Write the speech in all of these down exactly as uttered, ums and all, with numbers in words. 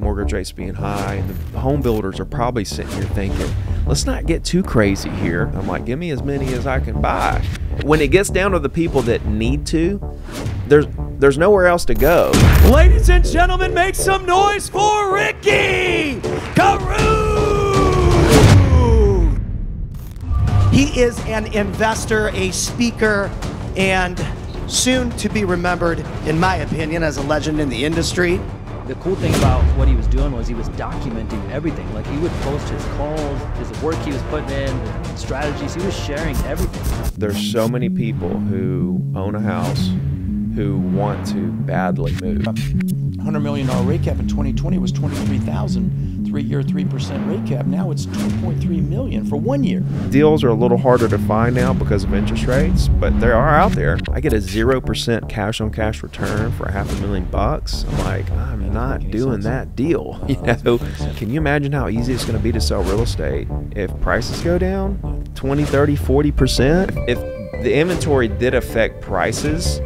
Mortgage rates being high, and the home builders are probably sitting here thinking, let's not get too crazy here. I'm like, give me as many as I can buy. When it gets down to the people that need to, there's there's nowhere else to go. Ladies and gentlemen, make some noise for Ricky Carruth! He is an investor, a speaker, and soon to be remembered, in my opinion, as a legend in the industry. The cool thing about what he was doing was he was documenting everything. Like, he would post his calls, his work he was putting in, the strategies. He was sharing everything. There's so many people who own a house who want to badly move. A one hundred million dollar rate cap in twenty twenty was twenty-three thousand dollars, three-year, three percent rate cap. Now it's two point three million dollars for one year. Deals are a little harder to find now because of interest rates, but they are out there. I get a zero percent cash-on-cash return for a half a million bucks. I'm like, I'm not doing that deal. You know, can you imagine how easy it's going to be to sell real estate if prices go down twenty, thirty, forty percent? If the inventory did affect prices,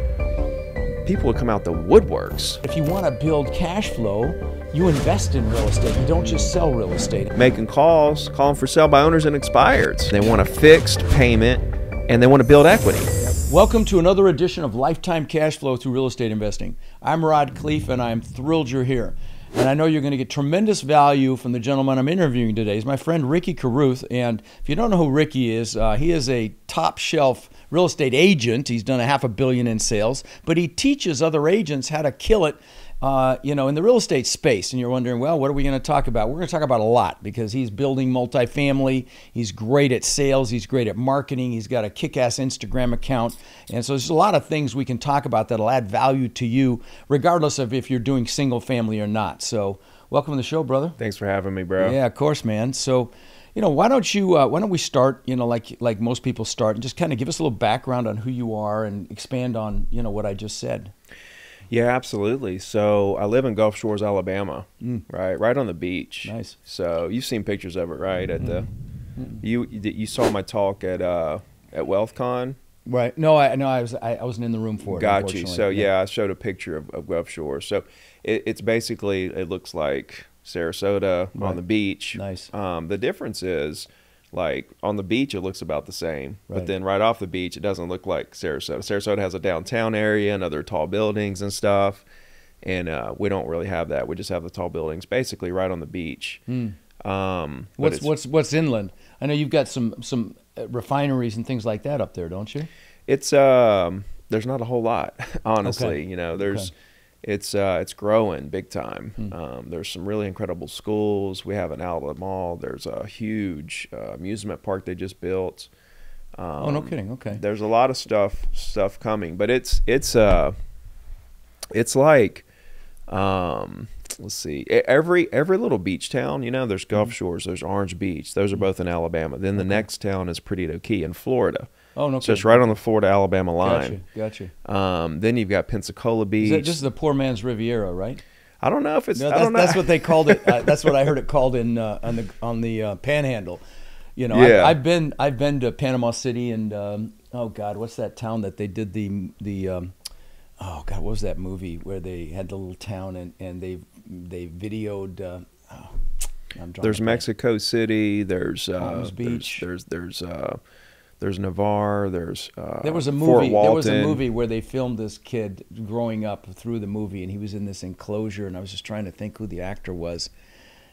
people would come out the woodworks. If you want to build cash flow, you invest in real estate. You don't just sell real estate. Making calls, calling for sale by owners and expireds. They want a fixed payment and they want to build equity. Welcome to another edition of Lifetime Cash Flow through Real Estate Investing. I'm Rod Khleif and I'm thrilled you're here. And I know you're going to get tremendous value from the gentleman I'm interviewing today. He's my friend Ricky Carruth. And if you don't know who Ricky is, uh, he is a top shelf real estate agent. He's done a half a billion in sales, but he teaches other agents how to kill it, uh, you know, in the real estate space. And you're wondering, well, what are we going to talk about? We're going to talk about a lot because he's building multifamily. He's great at sales. He's great at marketing. He's got a kick-ass Instagram account. And so there's a lot of things we can talk about that'll add value to you, regardless of if you're doing single family or not. So welcome to the show, brother. Thanks for having me, bro. Yeah, of course, man. So, you know, why don't you, uh, why don't we start, you know, like like most people start, and just kind of give us a little background on who you are and expand on, you know, what I just said. Yeah, absolutely. So I live in Gulf Shores, Alabama, mm. right? Right on the beach. Nice. So you've seen pictures of it, right? At mm-hmm. the, mm-hmm. you you saw my talk at uh, at WealthCon. Right. No, I no, I was I, I wasn't in the room for it. Got you. So yeah. yeah, I showed a picture of, of Gulf Shores. So it, it's basically, it looks like Sarasota right. on the beach. Nice. Um, the difference is, like, on the beach, it looks about the same. Right. But then right off the beach, it doesn't look like Sarasota. Sarasota has a downtown area and other tall buildings and stuff. And uh, we don't really have that. We just have the tall buildings basically right on the beach. Mm. Um, what's what's what's inland? I know you've got some some refineries and things like that up there, don't you? It's um, there's not a whole lot, honestly. Okay. You know, there's... Okay. It's uh, it's growing big time. Mm. Um, there's some really incredible schools. We have an outlet mall. There's a huge uh, amusement park they just built. Um, oh, no kidding. Okay. There's a lot of stuff stuff coming, but it's it's uh, it's like um, let's see, every every little beach town. You know, there's Gulf Shores. There's Orange Beach. Those are both in Alabama. Then the next town is Perdido Key in Florida. Oh, no. So it's right on the Florida-Alabama line. Gotcha, gotcha. Um, then you've got Pensacola Beach. This is the poor man's Riviera, right? I don't know if it's... No, that's, I don't know. That's what they called it. Uh, that's what I heard it called in uh, on the on the uh, Panhandle. You know, yeah. I, I've been I've been to Panama City and um, oh God, what's that town that they did the the um, oh God, what was that movie where they had the little town and and they they videoed. Uh, oh, I'm there's Mexico it. City. There's uh, Beach. There's there's. there's uh, There's Navarre, there's uh, there was a movie, Fort Walton. There was a movie where they filmed this kid growing up through the movie, and he was in this enclosure, and I was just trying to think who the actor was.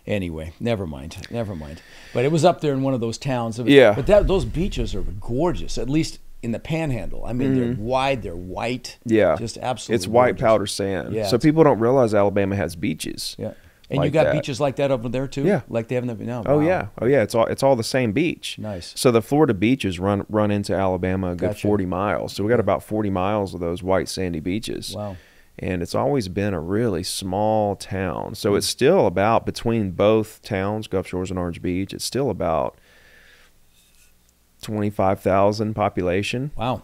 Anyway, never mind, never mind. But it was up there in one of those towns. Yeah. But that, those beaches are gorgeous, at least in the Panhandle. I mean, mm-hmm. they're wide, they're white. Yeah. Just absolutely It's white gorgeous. powder sand. Yeah, so people don't realize Alabama has beaches. Yeah. And like you got that. beaches like that over there too? Yeah. Like they have in the, no, Oh wow. yeah. Oh yeah. It's all it's all the same beach. Nice. So the Florida beaches run run into Alabama a good gotcha. forty miles. So we got about forty miles of those white sandy beaches. Wow. And it's always been a really small town. So it's still about, between both towns, Gulf Shores and Orange Beach, it's still about twenty five thousand population. Wow.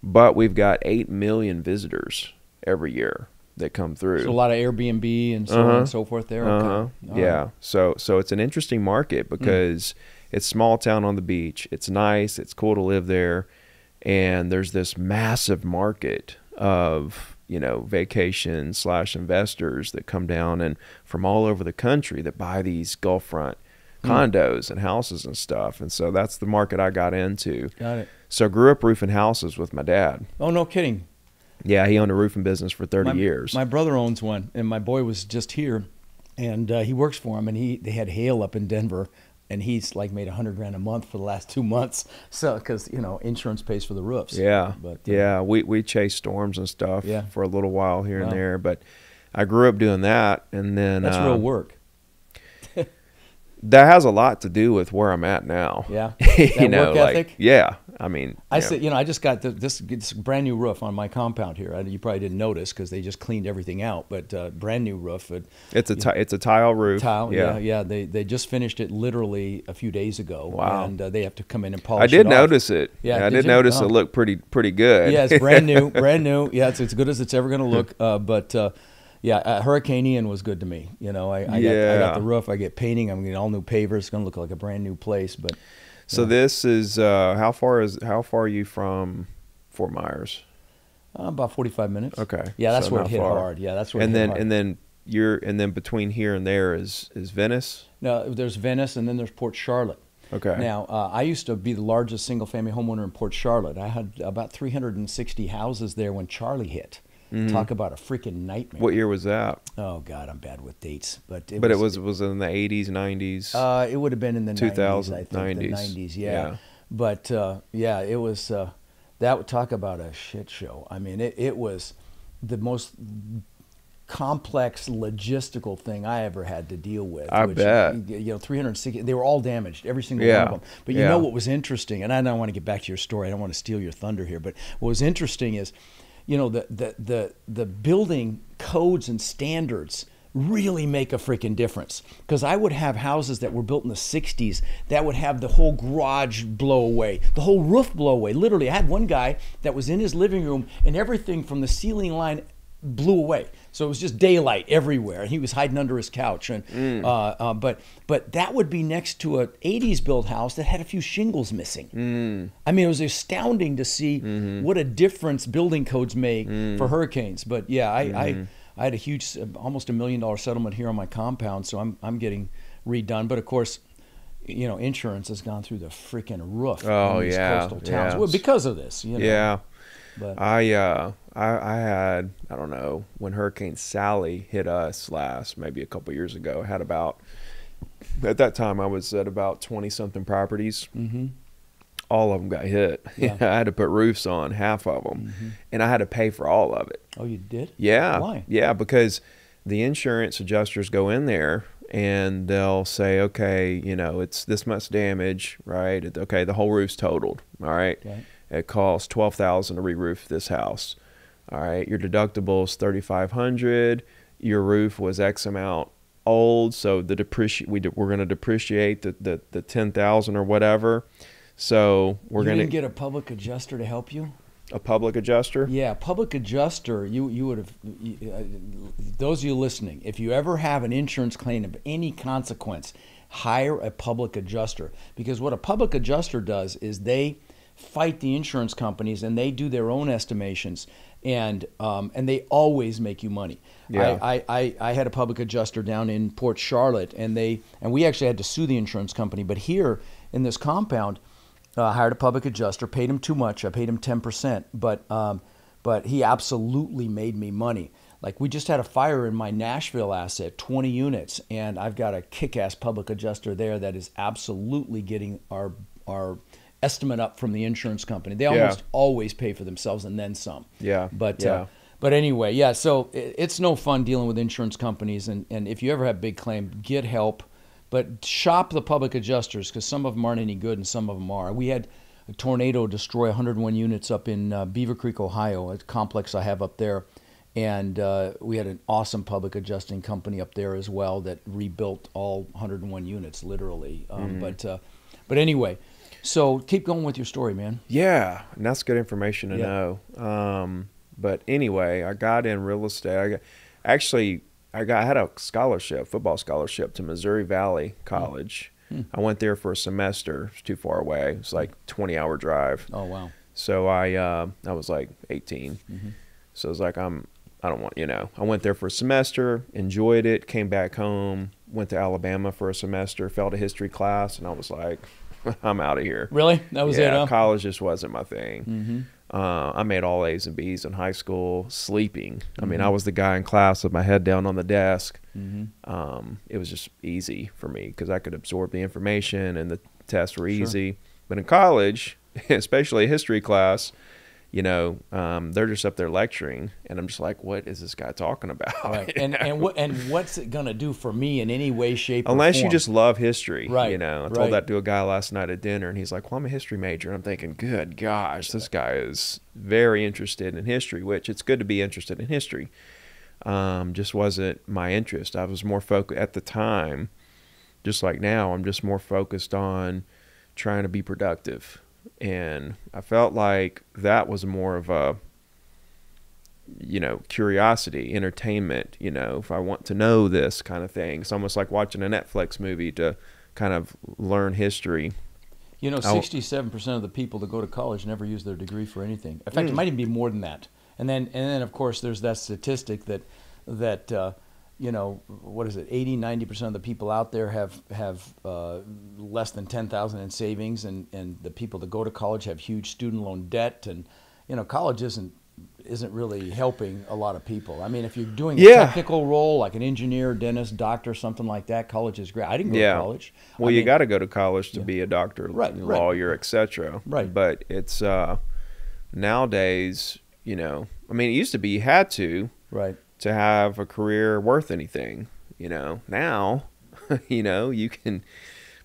But we've got eight million visitors every year that come through. So a lot of Airbnb and so uh-huh. on and so forth there. Okay. Uh-huh. Yeah. Right. So so it's an interesting market because mm. it's small town on the beach. It's nice. It's cool to live there. And there's this massive market of you know, vacation slash investors that come down and from all over the country that buy these Gulffront condos mm. and houses and stuff. And so that's the market I got into. Got it. So I grew up roofing houses with my dad. Oh, no kidding. Yeah, he owned a roofing business for thirty my, years. My brother owns one, and my boy was just here, and uh, he works for him. And he they had hail up in Denver, and he's like made a hundred grand a month for the last two months. So because you know insurance pays for the roofs. Yeah, but uh, yeah, we we chased storms and stuff yeah. for a little while here wow. and there. But I grew up doing that, and then that's um, real work. That has a lot to do with where I'm at now. Yeah, that you know, work ethic? Like, yeah. I mean, I said, you know, I just got this, this brand new roof on my compound here. I, you probably didn't notice because they just cleaned everything out, but uh, brand new roof. It, it's a t it's a tile roof. Tile, yeah, yeah. yeah. They they just finished it literally a few days ago. Wow. And uh, they have to come in and polish. I did it notice off. it. Yeah, yeah I did, did notice oh. it looked pretty pretty good. Yeah, it's brand new, brand new. Yeah, it's as good as it's ever going to look. Uh, but. Uh, Yeah, uh, Hurricane Ian was good to me. You know, I, I, yeah. got, I got the roof, I get painting, I'm getting all new pavers. It's going to look like a brand new place. But so know. this is uh, how far is how far are you from Fort Myers? Uh, about forty-five minutes. Okay. Yeah, that's so where it hit far. hard. Yeah, that's where. And it then hit hard. and then you're and then between here and there is is Venice. No, there's Venice, and then there's Port Charlotte. Okay. Now, uh, I used to be the largest single-family homeowner in Port Charlotte. I had about three hundred sixty houses there when Charlie hit. Mm-hmm. Talk about a freaking nightmare. What year was that? Oh God, I'm bad with dates, but it but was, it was it was in the eighties, nineties. Uh, it would have been in the two thousands, nineties, I think, nineties. The nineties, yeah. yeah. But uh, yeah, it was uh, that would talk about a shit show. I mean, it it was the most complex logistical thing I ever had to deal with. I which, bet. You know, three hundred sixty, they were all damaged, every single yeah. one of them. But you yeah. know what was interesting, and I don't want to get back to your story. I don't want to steal your thunder here, but what was interesting is, you know, the, the, the, the building codes and standards really make a freaking difference. Because I would have houses that were built in the sixties that would have the whole garage blow away, the whole roof blow away. Literally, I had one guy that was in his living room and everything from the ceiling line blew away. So it was just daylight everywhere, and he was hiding under his couch. And mm. uh, uh, but but that would be next to an eighties built house that had a few shingles missing. Mm. I mean, it was astounding to see mm-hmm. what a difference building codes make mm. for hurricanes. But yeah, I, mm-hmm. I I had a huge, almost a million dollar settlement here on my compound, so I'm I'm getting redone. But of course, you know, insurance has gone through the freaking roof. Oh in these yeah, coastal towns yeah. Well, because of this. You know? Yeah, but I. Uh... I, I had, I don't know, when Hurricane Sally hit us last, maybe a couple years ago, I had about, at that time I was at about twenty something properties. Mm-hmm. All of them got hit. Yeah. I had to put roofs on half of them, mm-hmm. and I had to pay for all of it. Oh, you did? Yeah. Why? Yeah, because the insurance adjusters go in there and they'll say, okay, you know, it's this much damage, right? It, okay, the whole roof's totaled, all right? Okay. It costs twelve thousand dollars to re-roof this house. All right, your deductible is thirty-five hundred dollars. Your roof was X amount old, so the depreci we de we're going to depreciate the the, the ten thousand dollars or whatever. So we're going to get a public adjuster to help you. A public adjuster? Yeah, public adjuster. You you would have you, uh, those of you listening. If you ever have an insurance claim of any consequence, hire a public adjuster, because what a public adjuster does is they fight the insurance companies and they do their own estimations. And um, and they always make you money. Yeah. I, I, I had a public adjuster down in Port Charlotte, and they and we actually had to sue the insurance company. But here in this compound, I uh, hired a public adjuster, paid him too much. I paid him ten percent, but um, but he absolutely made me money. Like, we just had a fire in my Nashville asset, twenty units, and I've got a kick-ass public adjuster there that is absolutely getting our our. estimate up from the insurance company. They almost yeah. always pay for themselves and then some. Yeah. But yeah. Uh, but anyway, yeah. So it, it's no fun dealing with insurance companies, and and if you ever have big claim, get help, but shop the public adjusters, because some of them aren't any good and some of them are. We had a tornado destroy one hundred one units up in uh, Beavercreek, Ohio, a complex I have up there, and uh, we had an awesome public adjusting company up there as well that rebuilt all one hundred one units literally. Um, mm. But uh, but anyway. So keep going with your story, man. Yeah, and that's good information to yeah. know. Um, but anyway, I got in real estate. I got, actually, I got I had a scholarship, football scholarship, to Missouri Valley College. Hmm. I went there for a semester. It was too far away. It was like a twenty hour drive. Oh, wow. So I, uh, I was like eighteen. Mm-hmm. So I was like, I'm I don't want, you know, I went there for a semester, enjoyed it, came back home, went to Alabama for a semester, failed a history class, and I was like, I'm out of here. Really? That was yeah, it, huh? College just wasn't my thing. Mm-hmm. Uh, I made all A's and B's in high school, sleeping. I mean, mm-hmm. I was the guy in class with my head down on the desk. Mm-hmm. Um, it was just easy for me because I could absorb the information and the tests were easy. Sure. But in college, especially history class, you know, um, they're just up there lecturing, and I'm just like, what is this guy talking about? Right. And, and, what, and what's it going to do for me in any way, shape, or Unless form? You just love history, right. you know. I told right. that to a guy last night at dinner, and he's like, well, I'm a history major. And I'm thinking, good gosh, this guy is very interested in history, which it's good to be interested in history. Um, just wasn't my interest. I was more focused at the time, just like now, I'm just more focused on trying to be productive. And I felt like that was more of a, you know, curiosity, entertainment, you know, if I want to know this kind of thing. It's almost like watching a Netflix movie to kind of learn history. You know, sixty-seven percent of the people that go to college never use their degree for anything. In fact, mm. it might even be more than that. And then, and then of course, there's that statistic that, that uh, you know, what is it, eighty, ninety percent of the people out there have, have uh, less than ten thousand dollars in savings, and, and the people that go to college have huge student loan debt, and, you know, college isn't, isn't really helping a lot of people. I mean, if you're doing a yeah. technical role, like an engineer, dentist, doctor, something like that, college is great. I didn't go yeah. to college. Well, I you got to go to college to yeah. be a doctor, right, lawyer, right. et cetera. Right. But it's, uh, nowadays, you know, I mean, it used to be you had to. Right. to have a career worth anything, you know. Now, you know, you can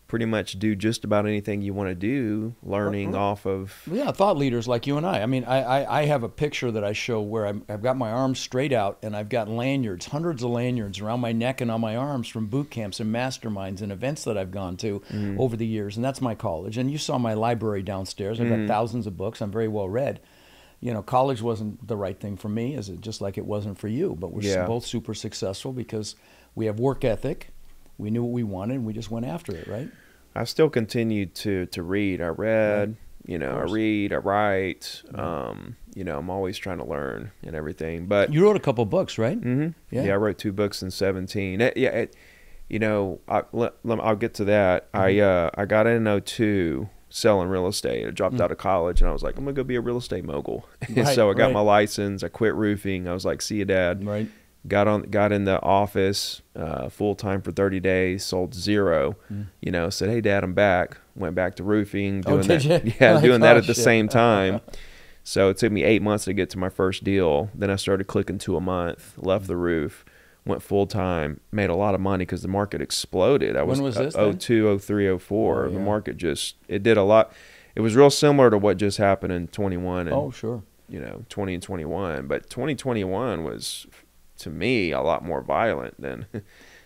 pretty much do just about anything you want to do, learning mm-hmm. off of... Yeah, thought leaders like you and I. I mean, I, I, I have a picture that I show where I'm, I've got my arms straight out, and I've got lanyards, hundreds of lanyards around my neck and on my arms from boot camps and masterminds and events that I've gone to mm. over the years, and that's my college. And you saw my library downstairs. I've got mm. thousands of books. I'm very well read. You know, college wasn't the right thing for me, as it just like it wasn't for you. But we're yeah. both super successful because we have work ethic. We knew what we wanted, and we just went after it, right? I still continued to to read. I read, right. you know, I read, I write. Mm-hmm. Um, you know, I'm always trying to learn and everything. But you wrote a couple books, right? Mm-hmm. Yeah. yeah, I wrote two books in seventeen. It, yeah, it, you know, I, let, let, I'll get to that. Mm-hmm. I uh, I got in oh two. Selling real estate. I dropped mm. out of college, and I was like, I'm gonna go be a real estate mogul. And right, so I got right. my license. I quit roofing. I was like, see you, Dad. Right. Got on. Got in the office uh, full time for thirty days. Sold zero. Mm. You know, said, hey, Dad, I'm back. Went back to roofing. Doing oh, did that. You? Yeah, like, doing that oh, at the shit. same time. Oh, yeah. So it took me eight months to get to my first deal. Then I started clicking to a month. Left mm. the roof. Went full time. Made a lot of money because the market exploded. I was, when was this? oh two, oh three, oh four. Oh, yeah. The market just, it did a lot. It was real similar to what just happened in twenty-one. And, oh, sure. You know, twenty and twenty-one. But twenty twenty-one was, to me, a lot more violent than,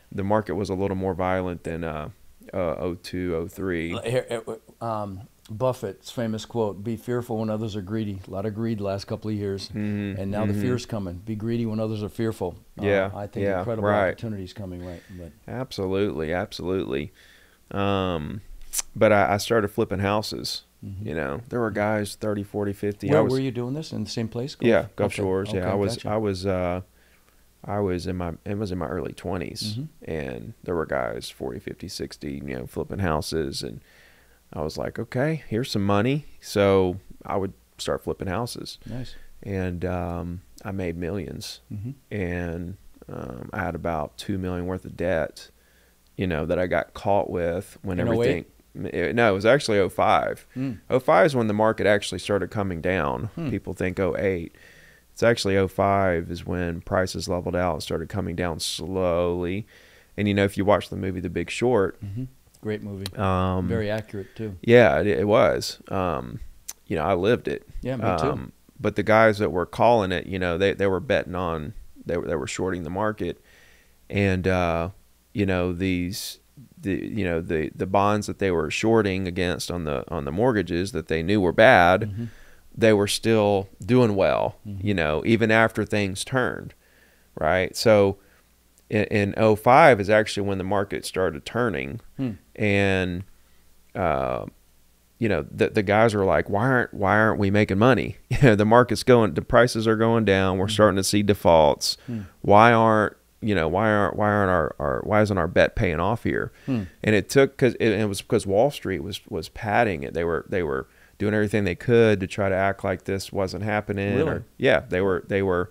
the market was a little more violent than uh, uh, oh two, oh three. Here, um, Buffett's famous quote, be fearful when others are greedy. A lot of greed last couple of years. Mm-hmm. And now mm-hmm. the fear's coming. Be greedy when others are fearful. Yeah. Uh, I think yeah, incredible right. opportunities coming, right? But. Absolutely. Absolutely. Um, but I, I started flipping houses. Mm-hmm. You know, there were guys thirty, forty, fifty. Where I was, were you doing this? In the same place? Gulf? Yeah. Gulf okay. Shores. Okay, yeah. I was, gotcha. I was, uh, I was in my, it was in my early twenties mm-hmm. and there were guys forty, fifty, sixty, you know, flipping houses, and I was like, okay, here's some money. So I would start flipping houses. Nice. And um, I made millions. Mm-hmm. And um, I had about two million dollars worth of debt, you know, that I got caught with when In everything. It, no, it was actually oh five. Mm. oh five is when the market actually started coming down. Hmm. People think oh eight. It's actually oh five is when prices leveled out and started coming down slowly. And, you know, if you watch the movie The Big Short, mm-hmm. great movie. Um, Very accurate, too. Yeah, it, it was. Um, you know, I lived it. Yeah, me too. Um, but the guys that were calling it, you know, they, they were betting on, they were, they were shorting the market. And, uh, you know, these, the, you know, the, the bonds that they were shorting against on the, on the mortgages that they knew were bad, mm-hmm. they were still doing well, mm-hmm. you know, even after things turned. Right. So in, in oh five is actually when the market started turning. Hmm. And, uh, you know, the, the guys are like, why aren't, why aren't we making money? You know, the market's going, the prices are going down. We're mm-hmm. starting to see defaults. Mm. Why aren't, you know, why aren't, why aren't our, our, why isn't our bet paying off here? Mm. And it took, cause it, it was because Wall Street was, was padding it. They were, they were doing everything they could to try to act like this wasn't happening. Really? Or, yeah, they were, they were,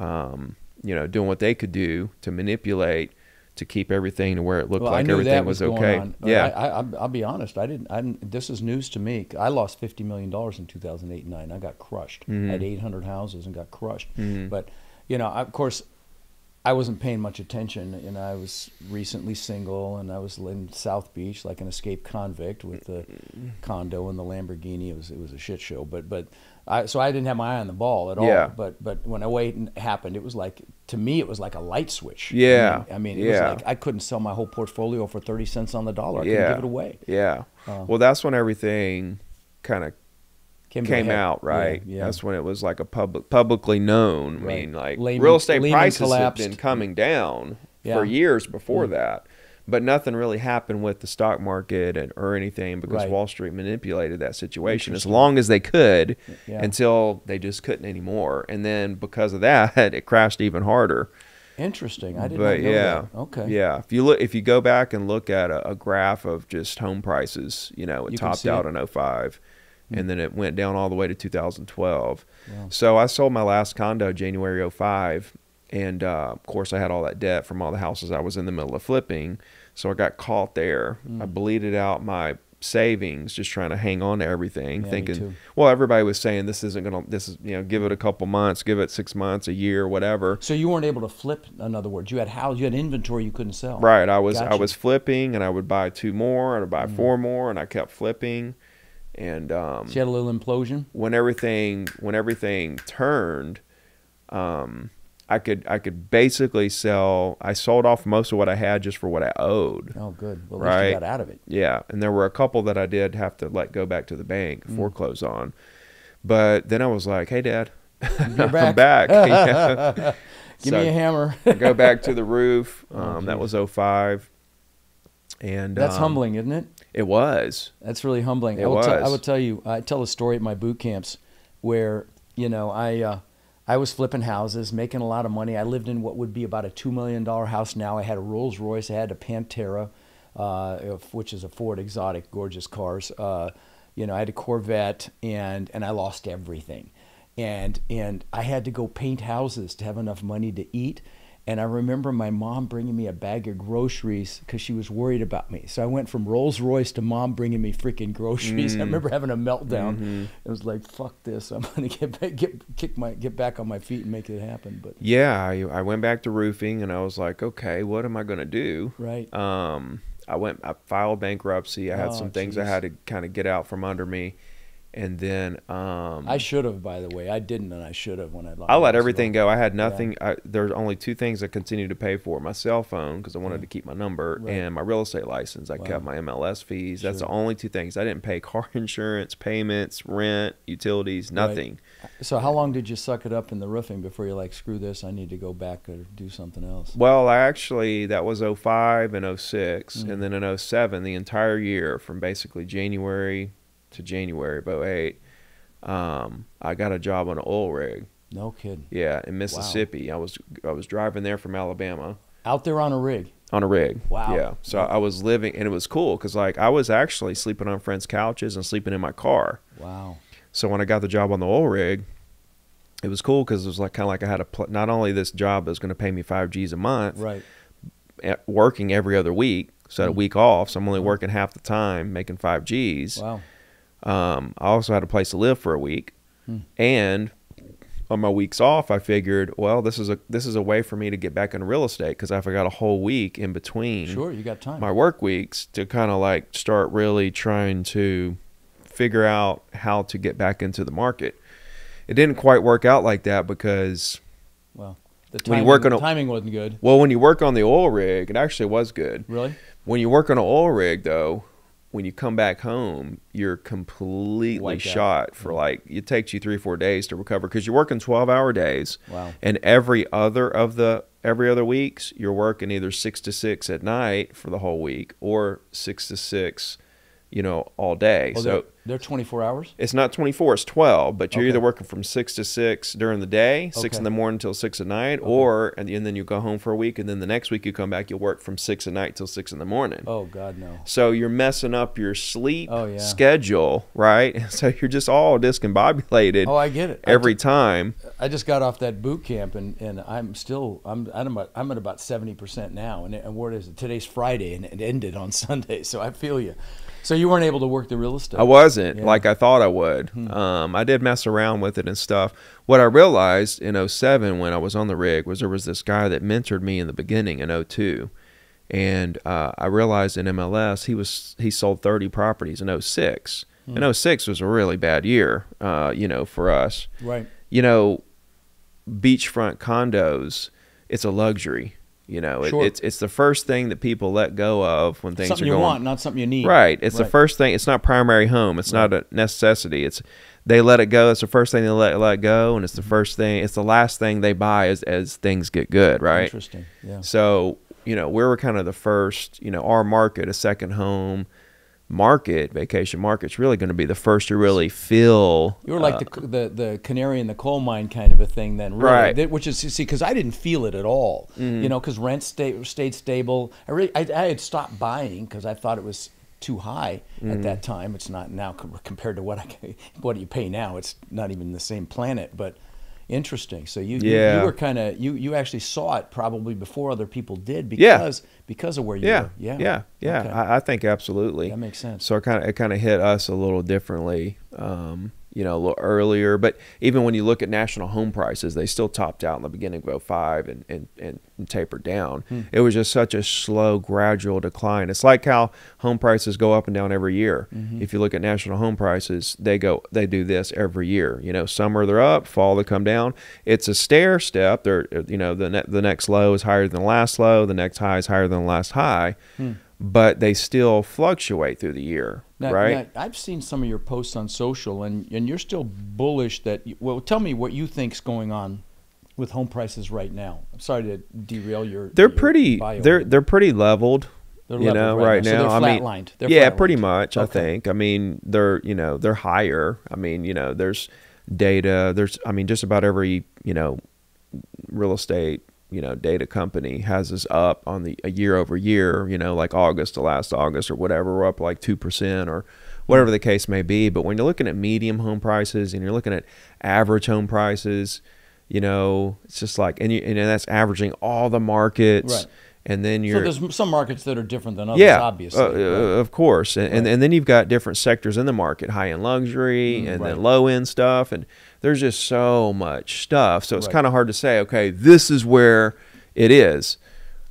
um, you know, doing what they could do to manipulate, to keep everything to where it looked well, like everything was, was okay. On. Yeah, I, I, I'll be honest. I didn't, I didn't. This is news to me. I lost fifty million dollars in two thousand eight and nine. I got crushed. Mm-hmm. I had eight hundred houses and got crushed. Mm-hmm. But you know, I, of course, I wasn't paying much attention, and I was recently single, and I was in South Beach like an escaped convict with the mm-hmm. condo and the Lamborghini. It was it was a shit show. But but I so I didn't have my eye on the ball at all. Yeah. But but when oh eight happened, it was like. To me, it was like a light switch. Yeah. I mean, I mean it yeah. was like I couldn't sell my whole portfolio for thirty cents on the dollar. I couldn't yeah. give it away. Yeah. Uh, well, that's when everything kind of came, came out, right? Yeah, yeah. That's when it was like a public, publicly known. Right. I mean, like Lehman, real estate Lehman prices collapsed. Had been coming down yeah. for years before yeah. that, but nothing really happened with the stock market and, or anything because right. Wall Street manipulated that situation as long as they could yeah. until they just couldn't anymore. And then because of that, it crashed even harder. Interesting. I didn't know yeah, that. Okay. Yeah. If you look, if you go back and look at a, a graph of just home prices, you know, it you topped out it. in oh five mm-hmm. and then it went down all the way to two thousand twelve. Wow. So I sold my last condo January oh five. And uh, of course I had all that debt from all the houses I was in the middle of flipping. So I got caught there. Mm. I bleeded out my savings, just trying to hang on to everything, yeah, thinking, well, everybody was saying this isn't going to, this is, you know, give it a couple months, give it six months, a year, whatever. So you weren't able to flip. In other words, you had house, you had inventory you couldn't sell. Right. I was, gotcha. I was flipping and I would buy two more and I'd buy mm. four more and I kept flipping. And, um, so you had a little implosion when everything, when everything turned, um, I could I could basically sell. I sold off most of what I had just for what I owed. Oh, good. Well, at right? least you got out of it. Yeah, and there were a couple that I did have to let go back to the bank, mm. foreclose on. But then I was like, "Hey, Dad, You're back. I'm back. Yeah. Give so me a hammer. Go back to the roof. Um, oh, that was oh five, and that's um, humbling, isn't it? It was. That's really humbling. It I will was. I would tell you. I tell a story at my boot camps where you know I. Uh, I was flipping houses, making a lot of money. I lived in what would be about a two million dollar house now. I had a Rolls Royce, I had a Pantera, uh, which is a Ford Exotic, gorgeous cars. Uh, you know, I had a Corvette, and and I lost everything. And, and I had to go paint houses to have enough money to eat. And I remember my mom bringing me a bag of groceries because she was worried about me. So I went from Rolls Royce to mom bringing me freaking groceries. Mm. I remember having a meltdown. Mm-hmm. It was like, fuck this. I'm going to get back, get, kick my, get back on my feet and make it happen. But yeah, I, I went back to roofing and I was like, okay, what am I going to do? Right. Um, I went, I filed bankruptcy. I had oh, some things geez. I had to kind of get out from under me. And then um I should have, by the way. I didn't, and I should have when I lost. I let everything go. I had nothing. Yeah. I, there's only two things I continued to pay for: my cell phone, because I wanted yeah. to keep my number, right. and my real estate license. I wow. kept my M L S fees. Sure. That's the only two things. I didn't pay car insurance, payments, rent, utilities, nothing. Right. So how long did you suck it up in the roofing before you're like, screw this, I need to go back or do something else? Well, I actually, that was oh five and oh six, mm-hmm. and then in oh seven, the entire year from basically January to January of oh eight, um, I got a job on an oil rig. No kidding. Yeah, in Mississippi. Wow. I was I was driving there from Alabama. Out there on a rig? On a rig. Wow. Yeah, so I was living, and it was cool because like I was actually sleeping on friends' couches and sleeping in my car. Wow. So when I got the job on the oil rig, it was cool because it was like kind of like I had a, pl not only this job that was going to pay me five G's a month, right? working every other week, so I had a week off, so I'm only working half the time, making five G's. Wow. Um, I also had a place to live for a week, hmm. and on my weeks off, I figured, well, this is a this is a way for me to get back into real estate because I forgot a whole week in between. Sure, you got time. My work weeks to kind of like start really trying to figure out how to get back into the market. It didn't quite work out like that because, well, the timing, when you work on a, the timing wasn't good. Well, when you work on the oil rig, it actually was good. Really? When you work on an oil rig, though. When you come back home, you're completely Wiped shot out. for like, it takes you three or four days to recover because you're working twelve hour days. Wow. And every other of the, every other weeks, you're working either six to six at night for the whole week or six to six, you know, all day. Oh, so They're twenty-four hours? It's not twenty-four, it's twelve, but you're okay. either working from six to six during the day, okay. six in the morning till six at night, okay. or and then you go home for a week, and then the next week you come back, you'll work from six at night till six in the morning. Oh, God, no. So you're messing up your sleep oh, yeah. schedule, right? So you're just all discombobulated oh, I get it. every I time. I just got off that boot camp, and, and I'm still, I'm, I'm, about, I'm at about seventy percent now, and, and what is it? Today's Friday, and it ended on Sunday, so I feel you. So you weren't able to work the real estate? I wasn't, yeah. like I thought I would. Hmm. Um, I did mess around with it and stuff. What I realized in oh seven when I was on the rig was there was this guy that mentored me in the beginning in oh two. And uh, I realized in M L S, he was he sold thirty properties in oh six. Hmm. And oh six was a really bad year, uh, you know, for us. Right. You know, beachfront condos, it's a luxury. You know, sure. it, it's it's the first thing that people let go of when things something are going. Something you want, not something you need. Right. It's right. the first thing. It's not primary home. It's right. not a necessity. It's they let it go. It's the first thing they let let go, and it's the first thing. It's the last thing they buy as as things get good. Right. Interesting. Yeah. So you know, we were kind of the first. You know, our market, a second home market, vacation market's really going to be the first to really feel. You were like uh, the, the the canary in the coal mine kind of a thing then, really, right? That, which is see, because I didn't feel it at all, mm. you know, because rent stayed stayed stable. I really I, I had stopped buying because I thought it was too high mm. at that time. It's not now compared to what I what you pay now. It's not even the same planet, but interesting. So you yeah. you, you were kind of you you actually saw it probably before other people did because. Yeah. Because of where you yeah, were. Yeah, yeah, yeah. Okay. I, I think absolutely. That makes sense. So it kind of it kind of hit us a little differently, um, you know, a little earlier. But even when you look at national home prices, they still topped out in the beginning of oh five and, and, and tapered down. Hmm. It was just such a slow, gradual decline. It's like how home prices go up and down every year. Mm-hmm. If you look at national home prices, they go they do this every year. You know, summer they're up, fall they come down. It's a stair step. They're, you know, the ne the next low is higher than the last low. The next high is higher than last high, hmm. but they still fluctuate through the year, now, right? Now, I've seen some of your posts on social, and, and you're still bullish that, you, well, tell me what you think's going on with home prices right now. I'm sorry to derail your They're your pretty, bio. They're, they're pretty leveled, they're you leveled know, right, right now. now. So they're flatlined. I mean, they're yeah, flatlined. pretty much, okay. I think. I mean, they're, you know, they're higher. I mean, you know, there's data, there's, I mean, just about every, you know, real estate, you know, data company has us up on the a year over year, you know, like August to last August or whatever, we're up like two percent or whatever the case may be. But when you're looking at medium home prices and you're looking at average home prices, you know, it's just like, and, you, and that's averaging all the markets. Right. And then you're... So there's some markets that are different than others, yeah, obviously. Uh, right? Of course. And, right. and, and then you've got different sectors in the market, high-end luxury mm, and right. then low-end stuff. And there's just so much stuff. So it's right. kind of hard to say, okay, this is where it is.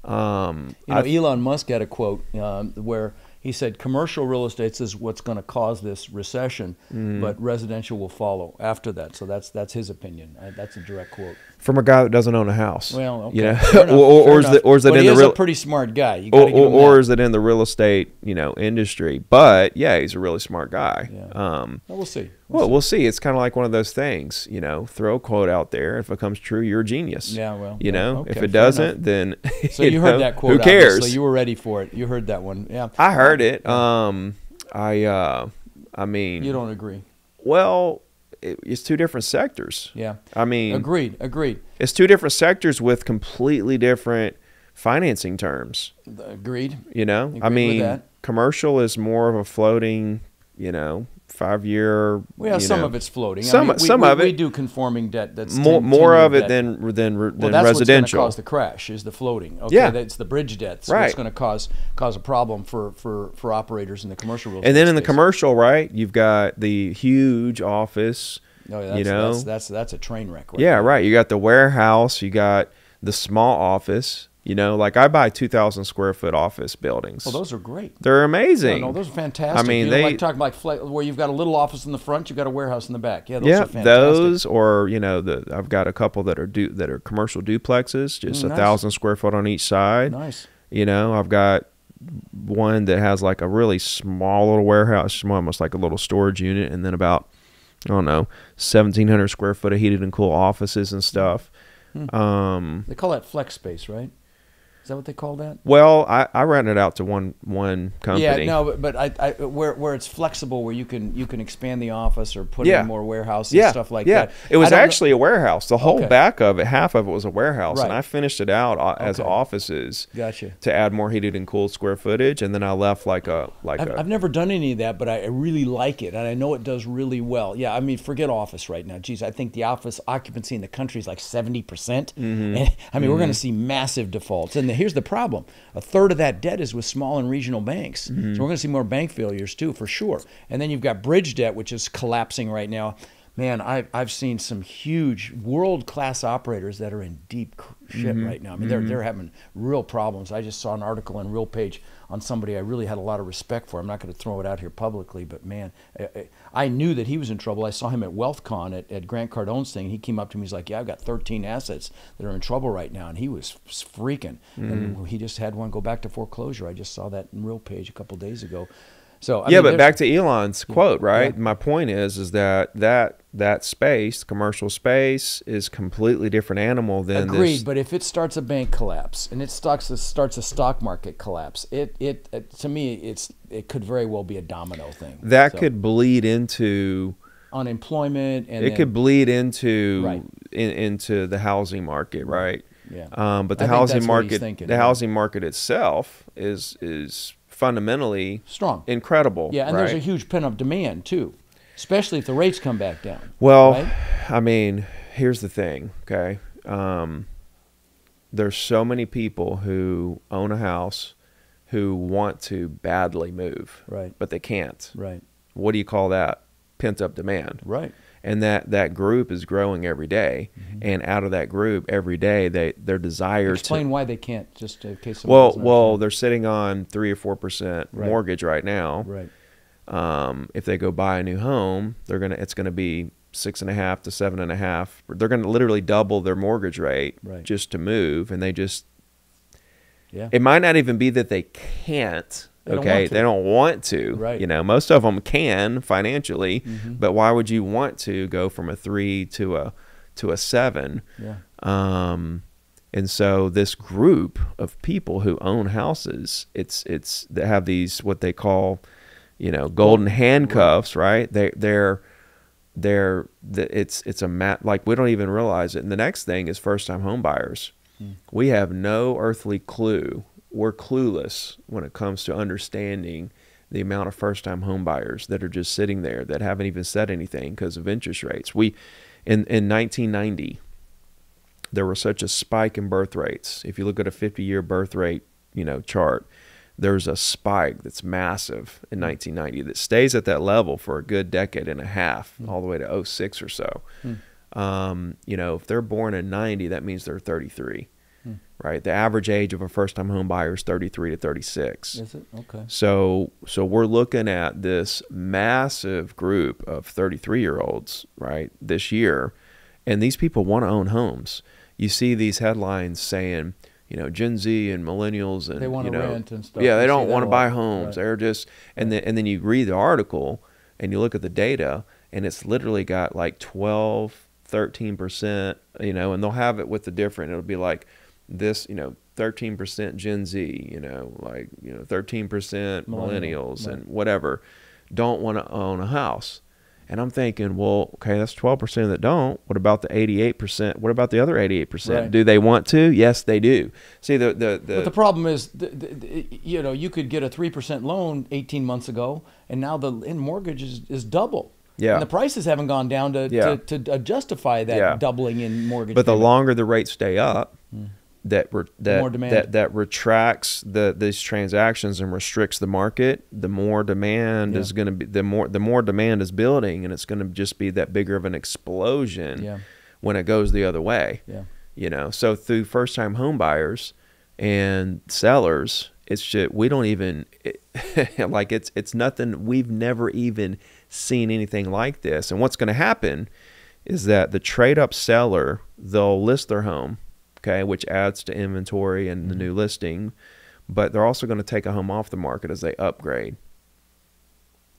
Um, you know, I've, Elon Musk had a quote um, where he said, commercial real estate is what's going to cause this recession, mm. but residential will follow after that. So that's that's his opinion. I, that's a direct quote. From a guy that doesn't own a house. Well, okay. You know? Fair enough, or, or, or is that, or is that in the real? But he's a pretty smart guy. You gotta or give him or, or is it in the real estate, you know, industry? But yeah, he's a really smart guy. Yeah. Um, well, we'll see. We'll, well see. we'll see. It's kind of like one of those things, you know. Throw a quote out there. If it comes true, you're a genius. Yeah. Well. You know, okay, if it doesn't, enough. then so you, you heard know, that quote. Who cares? Obviously. You were ready for it. You heard that one. Yeah. I heard it. Um, I. Uh, I mean. You don't agree. Well. It's two different sectors. Yeah. I mean. Agreed. Agreed. It's two different sectors with completely different financing terms. Agreed. You know, Agreed I mean, with that. Commercial is more of a floating, you know, five year. Well, some know, of it's floating. Some, I mean, we, some we, of it. We do conforming debt. That's more, more of it debt. than, than, well, than that's residential. What's going to cause the crash is the floating. Okay. Yeah. It's the bridge debt. So right. It's going to cause, cause a problem for, for, for operators in the commercial real estate. And then in space. the commercial, right, you've got the huge office. Oh, yeah, that's, you know, that's, that's, that's a train wreck. Right yeah. There. Right. You got the warehouse, you got the small office. You know, like I buy two thousand square foot office buildings. Well, those are great. They're amazing. No, no, those are fantastic. I mean, you they like talking like where you've got a little office in the front, you've got a warehouse in the back. Yeah, those yeah, are fantastic. Those or you know, the I've got a couple that are do that are commercial duplexes, just mm, a nice. thousand square foot on each side. Nice. You know, I've got one that has like a really small little warehouse, almost like a little storage unit, and then about I don't know, seventeen hundred square foot of heated and cool offices and stuff. Mm. Um, they call that flex space, right? that what they call that? Well, I, I rent it out to one one company. Yeah, no, but, but I, I where where it's flexible, where you can you can expand the office or put yeah. in more warehouses yeah. and stuff like yeah. that. It was actually know. a warehouse. The whole okay. back of it, half of it was a warehouse, right. and I finished it out okay. as offices. Gotcha. To add more heated and cooled square footage, and then I left like a like I've, a. I've never done any of that, but I really like it, and I know it does really well. Yeah, I mean, forget office right now. Geez, I think the office occupancy in the country is like seventy percent. Mm-hmm. I mean, mm-hmm. we're going to see massive defaults, and the here's the problem. A third of that debt is with small and regional banks. Mm-hmm. So we're going to see more bank failures too, for sure. And then you've got bridge debt, which is collapsing right now. Man, I've, I've seen some huge world-class operators that are in deep shit mm-hmm. right now. I mean, they're, mm-hmm. they're having real problems. I just saw an article on RealPage on somebody I really had a lot of respect for. I'm not going to throw it out here publicly, but man, I, I knew that he was in trouble. I saw him at WealthCon at, at Grant Cardone's thing. He came up to me. He's like, yeah, I've got thirteen assets that are in trouble right now. And he was freaking. Mm-hmm. And he just had one go back to foreclosure. I just saw that in RealPage a couple of days ago. So, I yeah, mean, but back to Elon's quote, right? Yeah. My point is, is that that that space, commercial space, is completely different animal than agreed. This. But if it starts a bank collapse and it starts it starts a stock market collapse, it, it it to me it's it could very well be a domino thing that so. could bleed into unemployment, and it then, could bleed into right. in, into the housing market, right? Yeah. Um, but the I housing market, thinking, the right? housing market itself is is. fundamentally strong, incredible. Yeah, and right? there's a huge pent-up demand too, especially if the rates come back down. Well, right? I mean, here's the thing, okay? Um, there's so many people who own a house who want to badly move, right? But they can't. Right. What do you call that? Pent-up demand. Right. And that, that group is growing every day, mm-hmm. and out of that group every day, they their desire explain to, why they can't just in case. Well, well, they're sitting on three or four percent right. mortgage right now. Right. Um, if they go buy a new home, they're gonna it's gonna be six and a half to seven and a half. They're gonna literally double their mortgage rate right. just to move, and they just yeah. It might not even be that they can't. They okay, don't they don't want to. Right. You know, most of them can financially, mm-hmm. but why would you want to go from a three to a to a seven? Yeah. Um, and so this group of people who own houses, it's it's they have these what they call, you know, golden handcuffs, right? They they're they're it's it's a mat like we don't even realize it. And the next thing is first time home buyers. Mm. We have no earthly clue. We're clueless when it comes to understanding the amount of first-time home buyers that are just sitting there that haven't even said anything because of interest rates. We, in, in nineteen ninety, there was such a spike in birth rates. If you look at a fifty-year birth rate, you know, chart, there's a spike that's massive in nineteen ninety that stays at that level for a good decade and a half, mm. all the way to oh six or so. Mm. Um, you know, if they're born in ninety, that means they're thirty-three. Right, the average age of a first-time home buyer is thirty-three to thirty-six. Is it? Okay. So, so we're looking at this massive group of thirty-three-year-olds, right, this year, and these people want to own homes. You see these headlines saying, you know, Gen Z and millennials, and they want to you know, rent and stuff. Yeah, they you don't want to buy homes. Right. They're just, and then and then you read the article and you look at the data, and it's literally got like twelve, thirteen percent, you know, and they'll have it with the different. It'll be like. This, you know, thirteen percent Gen Z, you know, like, you know, thirteen percent millennials right. and whatever don't want to own a house. And I'm thinking, well, okay, that's twelve percent that don't. What about the eighty-eight percent? What about the other eighty-eight percent? Right. Do they want to? Yes, they do. See, the... the, the but the problem is, the, the, the, you know, you could get a three percent loan eighteen months ago, and now the in mortgage is, is double. Yeah. And the prices haven't gone down to, yeah. to, to justify that yeah. doubling in mortgage. But payment. The longer the rates stay up... Mm-hmm. that re that, that that retracts the these transactions and restricts the market, the more demand yeah. is going to be the more the more demand is building, and it's going to just be that bigger of an explosion yeah. when it goes the other way. Yeah. You know, so through first time home buyers and sellers, it's just we don't even it, like it's it's nothing. We've never even seen anything like this. And what's going to happen is that the trade up seller, they'll list their home. Okay, which adds to inventory and the new listing, but they're also going to take a home off the market as they upgrade.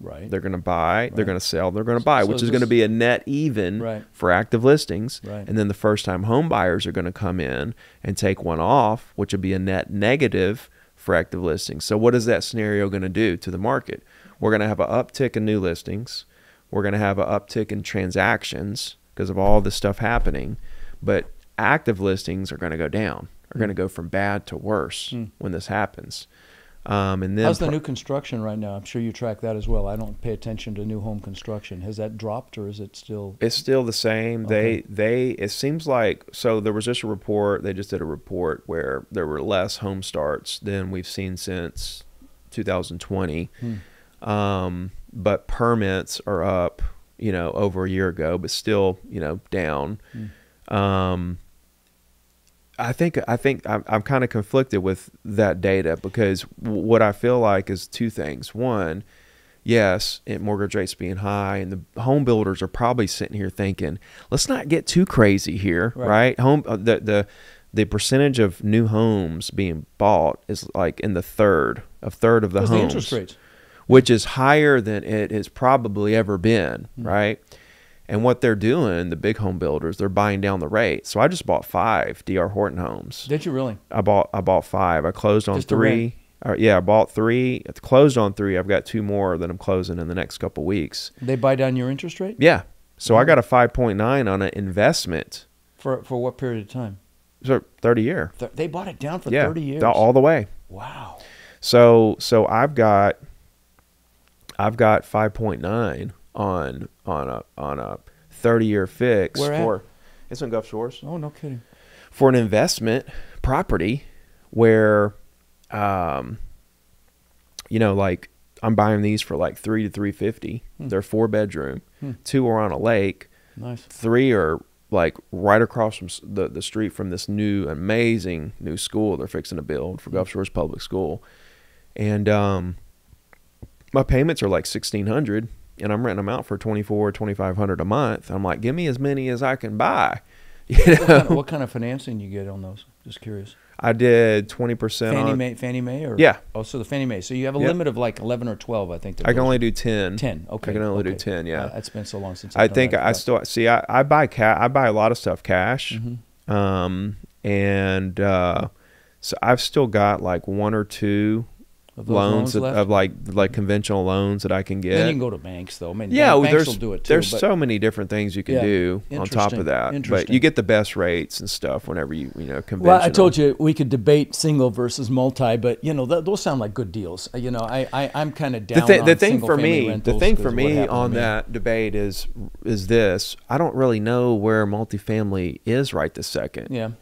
Right. They're going to buy, right. they're going to sell, they're going to buy, so, which so is going to be a net even right. for active listings. Right. And then the first-time home buyers are going to come in and take one off, which would be a net negative for active listings. So what is that scenario going to do to the market? We're going to have an uptick in new listings. We're going to have an uptick in transactions because of all this stuff happening. But active listings are going to go down, are mm. going to go from bad to worse mm. when this happens. Um, and then how's the new construction right now? I'm sure you track that as well. I don't pay attention to new home construction. Has that dropped or is it still? It's still the same. Okay. They, they, it seems like, so there was just a report. They just did a report where there were less home starts than we've seen since two thousand twenty. Hmm. Um, but permits are up, you know, over a year ago, but still, you know, down. Hmm. Um, I think I think I'm, I'm kind of conflicted with that data because w what I feel like is two things. One, yes, it, mortgage rates being high, and the home builders are probably sitting here thinking, let's not get too crazy here, right? right? Home uh, the the the percentage of new homes being bought is like in the third, a third of the homes, the interest rates, which is higher than it has probably ever been, mm-hmm. right? And what they're doing, the big home builders, they're buying down the rate. So I just bought five D R Horton homes. Did you really? I bought I bought five. I closed on just three. Uh, yeah, I bought three. I closed on three. I've got two more that I'm closing in the next couple of weeks. They buy down your interest rate? Yeah. So yeah. I got a five point nine on an investment. For for what period of time? So thirty year. Th they bought it down for yeah, thirty years. Th all the way. Wow. So so I've got I've got five point nine. on on a on a thirty year fix for it's on Gulf Shores. Oh, no kidding. For an investment property where um you know, like I'm buying these for like three to three fifty. Hmm. They're four bedroom. Hmm. Two are on a lake. Nice. Three are like right across from the the street from this new amazing new school they're fixing to build for Gulf Shores Public School. And um my payments are like sixteen hundred. And I'm renting them out for twenty-four, twenty-five hundred a month. I'm like, give me as many as I can buy. You know? What kind of, what kind of financing you get on those? Just curious. I did twenty percent. Fannie Mae, Fannie Mae, or yeah. Oh, so the Fannie Mae. So you have a yep. limit of like eleven or twelve, I think. I can only do ten. Ten. Okay. I can only okay. do ten. Yeah. Uh, it's been so long since. I've I done think that. I still see. I, I buy ca I buy a lot of stuff cash, mm-hmm. um, and uh, so I've still got like one or two. Of loans, loans of, of like like conventional loans that I can get. Then you can go to banks though. I mean, yeah, banks there's, will do it too, there's so many different things you can yeah, do on top of that. But you get the best rates and stuff whenever you, you know, conventional. Well, I told you we could debate single versus multi, but you know, th those sound like good deals. You know, I, I, I'm kind of down the th on the thing for me, the thing for me on that debate is, is this, I don't really know where multifamily is right this second. Yeah.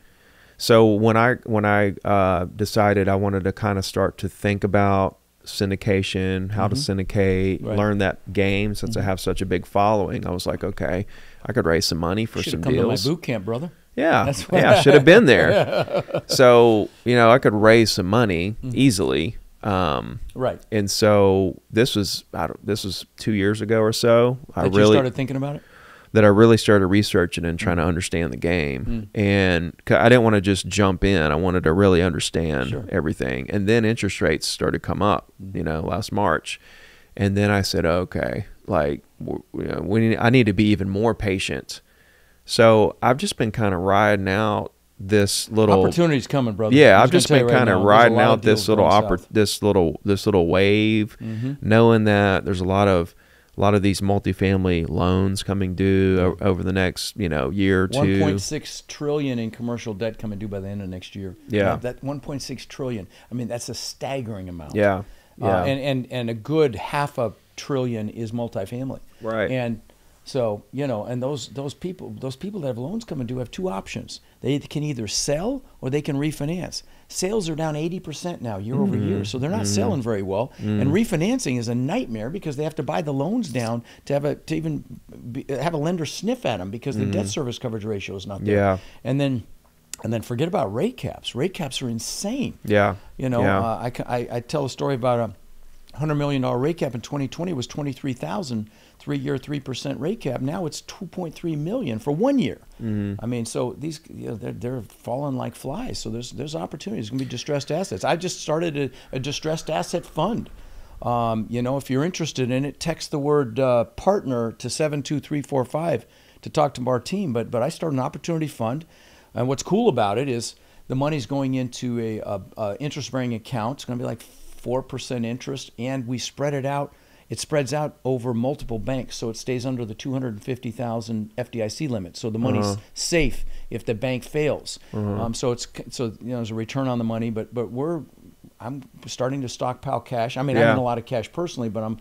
So when I when I uh, decided I wanted to kind of start to think about syndication, how mm-hmm. to syndicate, right. learn that game since mm-hmm. I have such a big following, I was like, okay, I could raise some money for should've some come deals. To my boot camp, brother. Yeah, That's yeah, I should have been there. yeah. So you know, I could raise some money mm-hmm. easily. Um, right. And so this was I don't, this was two years ago or so. That I really you started thinking about it. That I really started researching and trying mm. to understand the game. Mm. And I didn't want to just jump in. I wanted to really understand sure. everything. And then interest rates started to come up, mm. you know, last March. And then I said, okay, like, you know, we need, I need to be even more patient. So I've just been kind of riding out this little opportunity's coming, brother. Yeah, I've just been right kind of riding out of this little oppor this little this little wave, mm-hmm. knowing that there's a lot of A lot of these multifamily loans coming due over the next, you know, year or two. one point six trillion in commercial debt coming due by the end of next year. Yeah, you know, that one point six trillion. I mean, that's a staggering amount. Yeah, yeah. Uh, and and and a good half a trillion is multifamily. Right. And so you know, and those those people those people that have loans coming due have two options. They can either sell or they can refinance. Sales are down eighty percent now year mm-hmm. over year, so they're not mm-hmm. selling very well. Mm-hmm. And refinancing is a nightmare because they have to buy the loans down to have a to even be, have a lender sniff at them because mm-hmm. the debt service coverage ratio is not there. Yeah. And then and then forget about rate caps. Rate caps are insane. Yeah. You know, yeah. Uh, I, I I tell a story about a one hundred million dollar rate cap in twenty twenty was twenty-three thousand. Three-year, three percent rate cap. Now it's two point three million for one year. Mm-hmm. I mean, so these you know, they're they're falling like flies. So there's there's opportunities. It's going to be distressed assets. I just started a, a distressed asset fund. Um, you know, if you're interested in it, text the word uh, partner to seven two three four five to talk to our team. But but I started an opportunity fund, and what's cool about it is the money's going into a, a, a interest-bearing account. It's going to be like four percent interest, and we spread it out. It spreads out over multiple banks, so it stays under the two hundred fifty thousand F D I C limit. So the money's uh-huh. safe if the bank fails. Uh-huh. Um, so it's so you know there's a return on the money. But but we're I'm starting to stockpile cash. I mean, yeah. I have a lot of cash personally, but I'm,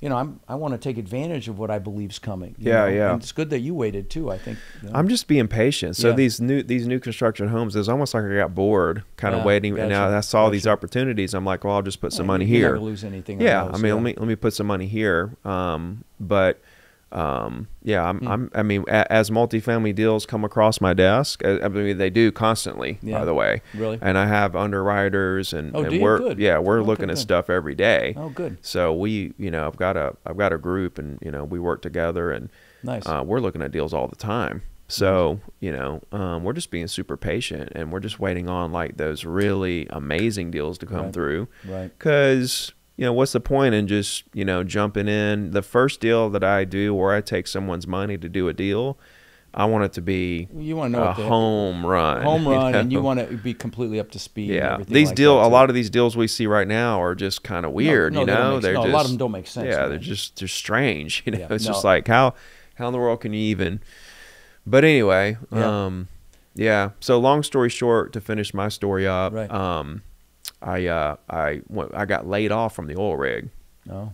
you know, I'm, I want to take advantage of what I believe is coming. Yeah, know? yeah. And it's good that you waited too, I think. You know? I'm just being patient. So yeah. these new these new construction homes, it's almost like I got bored kind yeah, of waiting. Gotcha. And now I saw gotcha. these opportunities. I'm like, well, I'll just put some yeah, money here. You're not gonna lose anything. Yeah, on those, I mean, yeah. let me let me put some money here. Um, but um, yeah, I'm, hmm. I'm, I mean, a, as multifamily deals come across my desk, I, I mean, they do constantly, yeah. by the way, really. And I have underwriters and, oh, and we're, good. yeah, we're oh, looking good, at good. stuff every day. Oh, good. So we, you know, I've got a, I've got a group and, you know, we work together and, nice. uh, we're looking at deals all the time. So, you know, um, we're just being super patient and we're just waiting on like those really amazing deals to come right. through. Right. 'Cause you know, what's the point in just, you know, jumping in? The first deal that I do where I take someone's money to do a deal, I want it to be you want to know a home run. Home run, you know? And you want to be completely up to speed. Yeah, and these like deal, a lot of these deals we see right now are just kind of weird, no, no, you know? They don't they're no, just, a lot of them don't make sense. Yeah, man. they're just they're strange. You know, yeah, it's no. just like, how, how in the world can you even? But anyway, yeah. um, yeah. So long story short, to finish my story up, right. um, I uh I went, I got laid off from the oil rig. Oh,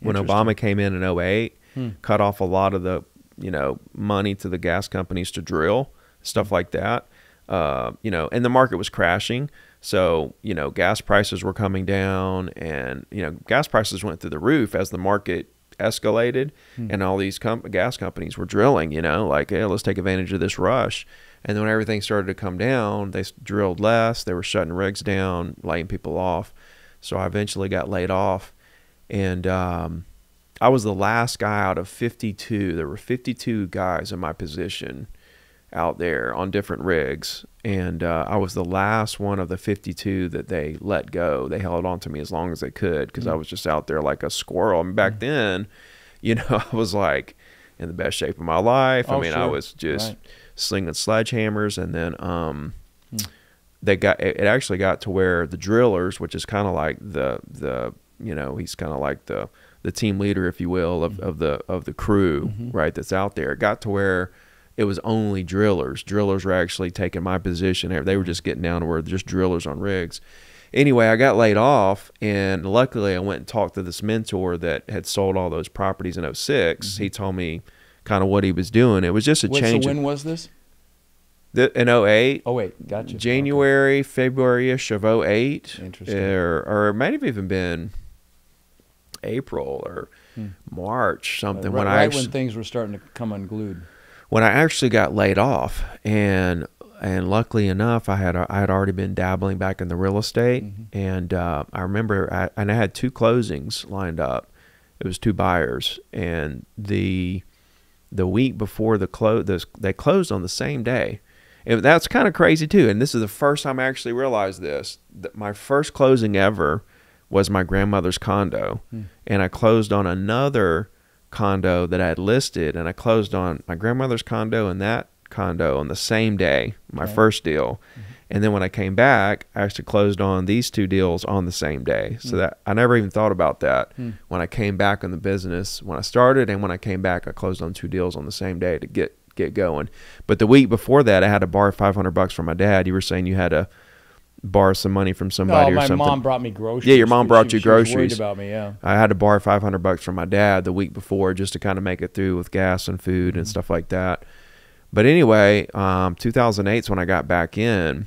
when Obama came in in oh eight, hmm. cut off a lot of the you know money to the gas companies to drill stuff like that. Uh, you know, and the market was crashing, so you know gas prices were coming down, and you know gas prices went through the roof as the market escalated, hmm. and all these comp gas companies were drilling. You know, like hey, let's take advantage of this rush. And then when everything started to come down, they drilled less. They were shutting rigs down, laying people off. So I eventually got laid off. And um, I was the last guy out of fifty-two. There were fifty-two guys in my position out there on different rigs. And uh, I was the last one of the fifty-two that they let go. They held on to me as long as they could because mm-hmm. I was just out there like a squirrel. And back mm-hmm. then, you know, I was like in the best shape of my life. Oh, I mean, sure. I was just... Right. slinging sledgehammers, and then um, hmm. they got it. Actually, got to where the drillers, which is kind of like the the you know he's kind of like the the team leader, if you will, of, mm-hmm. of the of the crew, mm-hmm. right? That's out there. It got to where it was only drillers. Drillers were actually taking my position. They were just getting down to where just drillers on rigs. Anyway, I got laid off, and luckily, I went and talked to this mentor that had sold all those properties in oh six. Mm-hmm. He told me kind of what he was doing. It was just a Wait, change. So when of, was this? The, in oh eight. Oh, wait. Gotcha. January, okay. February-ish of oh eight. Interesting. Or, or it might have even been April or hmm. March, something. Uh, right when, right I actually, when things were starting to come unglued. When I actually got laid off. And and luckily enough, I had I had already been dabbling back in the real estate. Mm-hmm. And uh, I remember, I, and I had two closings lined up. It was two buyers. And the... the week before the close, they closed on the same day. And that's kind of crazy too. And this is the first time I actually realized this. That my first closing ever was my grandmother's condo. Hmm. And I closed on another condo that I had listed. And I closed on my grandmother's condo and that condo on the same day, my okay. first deal. Mm-hmm. And then when I came back, I actually closed on these two deals on the same day. So mm. that I never even thought about that mm. when I came back in the business, when I started and when I came back, I closed on two deals on the same day to get, get going. But the week before that, I had to borrow five hundred bucks from my dad. You were saying you had to borrow some money from somebody no, or something. My mom brought me groceries. Yeah, your mom brought she, you she groceries. Worried about me, yeah. I had to borrow five hundred bucks from my dad the week before just to kind of make it through with gas and food mm. and stuff like that. But anyway, um, two thousand eight is when I got back in.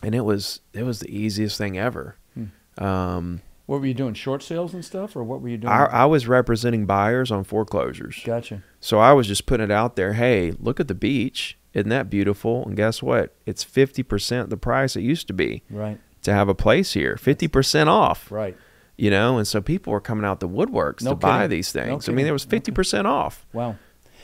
And it was it was the easiest thing ever. Hmm. Um, what were you doing? Short sales and stuff, or what were you doing? I, I was representing buyers on foreclosures. Gotcha. So I was just putting it out there. Hey, look at the beach. Isn't that beautiful? And guess what? It's fifty percent the price it used to be. Right. To have a place here, fifty percent off. Right. You know, and so people were coming out the woodworks no to kidding. buy these things. No I mean, there was fifty percent no off. Wow.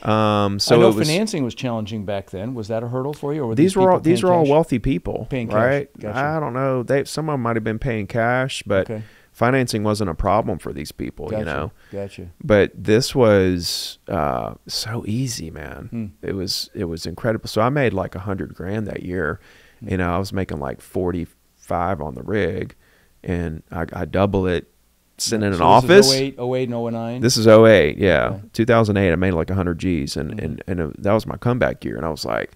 Um, so I know was, financing was challenging back then. Was that a hurdle for you? Or were these, these were all, these were all wealthy people, paying cash. right? Gotcha. I don't know. They, some of them might've been paying cash, but okay. financing wasn't a problem for these people, gotcha, you know? Gotcha. But this was uh, so easy, man. Hmm. It was it was incredible. So I made like a hundred grand that year. Hmm. You know, I was making like forty-five on the rig, and I, I double it, sitting in an office. oh eight, oh eight and oh nine. This is oh eight, yeah. Okay. two thousand eight, I made like a hundred G's, and, mm-hmm. and, and it, that was my comeback year. And I was like,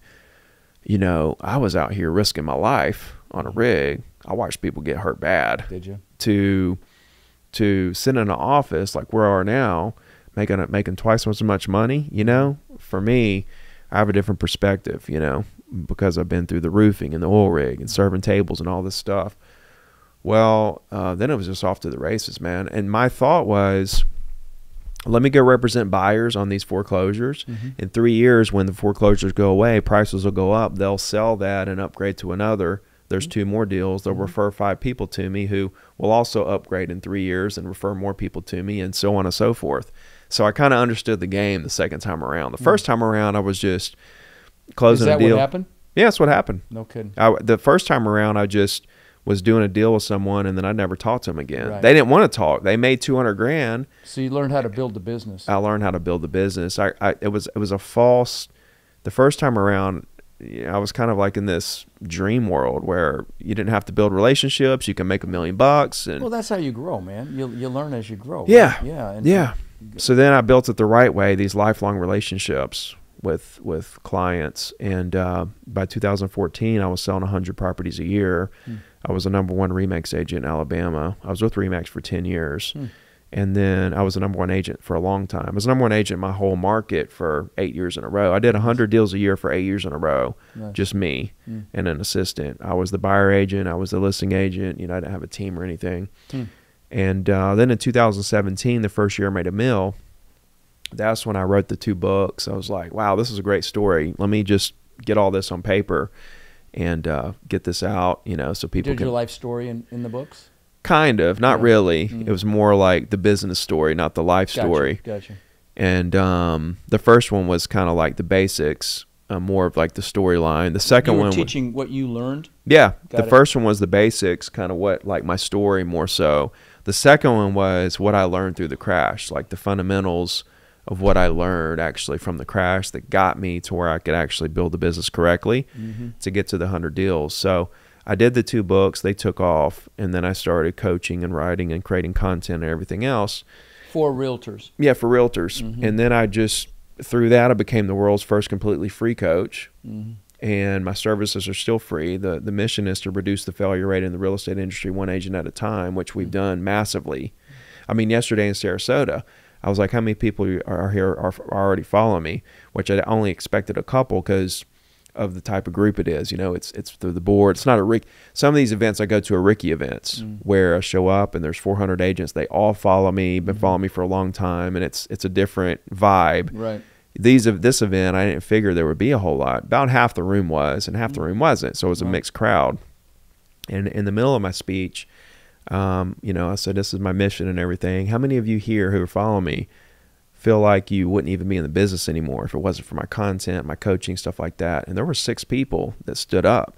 you know, I was out here risking my life on a rig. I watched people get hurt bad. Did you? To, to sit in an office like where we are now, making, making twice as much money, you know? For me, I have a different perspective, you know, because I've been through the roofing and the oil rig and serving tables and all this stuff. Well, uh, then it was just off to the races, man. And my thought was, let me go represent buyers on these foreclosures. Mm-hmm. In three years, when the foreclosures go away, prices will go up. They'll sell that and upgrade to another. There's mm-hmm. two more deals. They'll mm-hmm. refer five people to me who will also upgrade in three years and refer more people to me, and so on and so forth. So I kind of understood the game the second time around. The mm-hmm. first time around, I was just closing a deal. Is that what happened? Yeah, that's what happened. No kidding. I, the first time around, I just... was doing a deal with someone, and then I never talked to them again. Right. They didn't want to talk. They made two hundred grand. So you learned how to build the business. I learned how to build the business. I, I it was it was a false. The first time around, you know, I was kind of like in this dream world where you didn't have to build relationships. You can make a million bucks. And well, that's how you grow, man. You you learn as you grow. Yeah, right? yeah, and yeah. So then I built it the right way. These lifelong relationships with with clients, and uh, by two thousand fourteen, I was selling a hundred properties a year. Hmm. I was a number one RE/MAX agent in Alabama. I was with RE/MAX for ten years. Hmm. And then I was a number one agent for a long time. I was a number one agent in my whole market for eight years in a row. I did a hundred deals a year for eight years in a row, nice. Just me hmm. and an assistant. I was the buyer agent. I was the listing agent. You know, I didn't have a team or anything. Hmm. And uh, then in two thousand seventeen, the first year I made a mill, that's when I wrote the two books. I was like, wow, this is a great story. Let me just get all this on paper and uh, get this out, you know, so people Did can... your life story in, in the books? Kind of, not yeah. really. Mm-hmm. It was more like the business story, not the life gotcha. Story. Gotcha. And um, the first one was kind of like the basics, uh, more of like the storyline. The second you were one teaching was, what you learned? Yeah. Got the it. First one was the basics, kind of what, like my story more so. The second one was what I learned through the crash, like the fundamentals of what I learned actually from the crash that got me to where I could actually build the business correctly mm-hmm. to get to the hundred deals. So I did the two books, they took off, and then I started coaching and writing and creating content and everything else. For realtors. Yeah, for realtors. Mm-hmm. And then I just, through that, I became the world's first completely free coach. Mm-hmm. And my services are still free. The, the mission is to reduce the failure rate in the real estate industry one agent at a time, which we've done massively. I mean, yesterday in Sarasota, I was like, how many people are here are already following me? Which I only expected a couple because of the type of group it is. You know, it's it's through the board. It's not a Rick. Some of these events I go to are Ricky events mm. where I show up and there's four hundred agents. They all follow me, been following me for a long time, and it's it's a different vibe. Right. These of this event, I didn't figure there would be a whole lot. About half the room was, and half the room wasn't. So it was right. a mixed crowd. And in the middle of my speech, Um, you know, I said, this is my mission and everything. How many of you here who are following me feel like you wouldn't even be in the business anymore if it wasn't for my content, my coaching, stuff like that? And there were six people that stood up,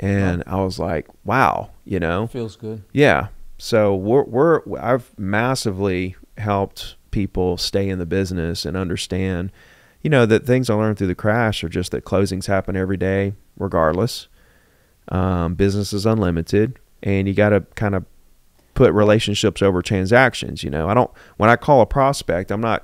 and wow. I was like, wow, you know, feels good. Yeah. So we're, we're, I've massively helped people stay in the business and understand, you know, that things I learned through the crash are just that closings happen every day, regardless. Um, business is unlimited, and you got to kind of put relationships over transactions. You know, I don't, when I call a prospect, I'm not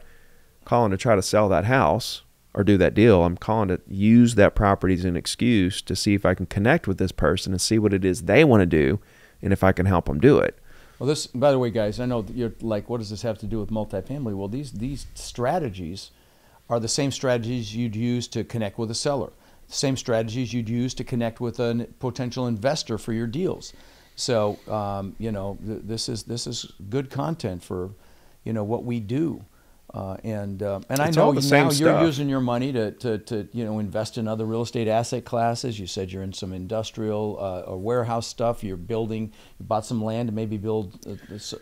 calling to try to sell that house or do that deal. I'm calling to use that property as an excuse to see if I can connect with this person and see what it is they want to do and if I can help them do it. Well, this, by the way, guys, I know that you're like, what does this have to do with multifamily? Well, these, these strategies are the same strategies you'd use to connect with a seller, the same strategies you'd use to connect with a potential investor for your deals. So, um, you know, th this is this is good content for, you know, what we do. Uh, and uh, and I know now you're using your money to, to, to, you know, invest in other real estate asset classes. You said you're in some industrial uh, or warehouse stuff. You're building, you bought some land to maybe build a,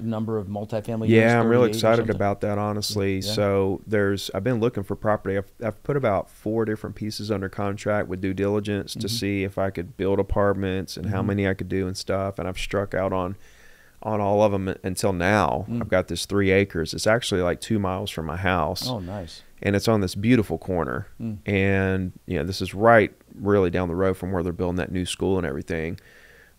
a number of multifamily. Yeah, I'm really excited about that, honestly. Yeah. So there's, I've been looking for property. I've, I've put about four different pieces under contract with due diligence mm-hmm. to see if I could build apartments and mm-hmm. how many I could do and stuff. And I've struck out on on all of them until now. Mm. I've got this three acres. It's actually like two miles from my house. Oh, nice. And it's on this beautiful corner. Mm. And, you know, this is right really down the road from where they're building that new school and everything.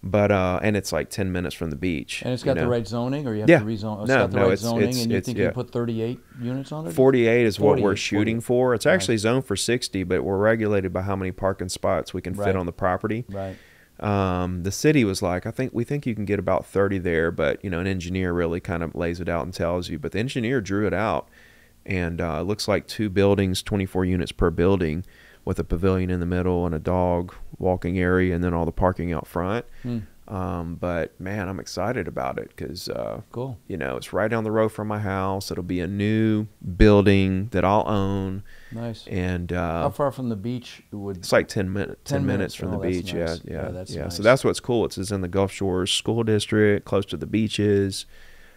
But, uh, and it's like ten minutes from the beach. And it's got you know? the right zoning, or you have yeah. to rezone? It's no, got the no, right it's, zoning, it's, and you it's, think yeah. you put thirty-eight units on it? forty-eight is what we're shooting for. It's right. actually zoned for sixty, but we're regulated by how many parking spots we can right. fit on the property. Right. Um, the city was like, I think, we think you can get about thirty there, but, you know, an engineer really kind of lays it out and tells you. But the engineer drew it out, and uh, it looks like two buildings, twenty-four units per building, with a pavilion in the middle and a dog walking area, and then all the parking out front. Mm. Um, but man, I'm excited about it because, uh, cool. you know, it's right down the road from my house. It'll be a new building that I'll own. Nice. And, uh, how far from the beach would it's like ten minutes, ten, ten minutes, minutes from oh, the beach. Nice. Yeah. Yeah. yeah, that's yeah. Nice. So that's what's cool. It's, it's in the Gulf Shores School District, close to the beaches.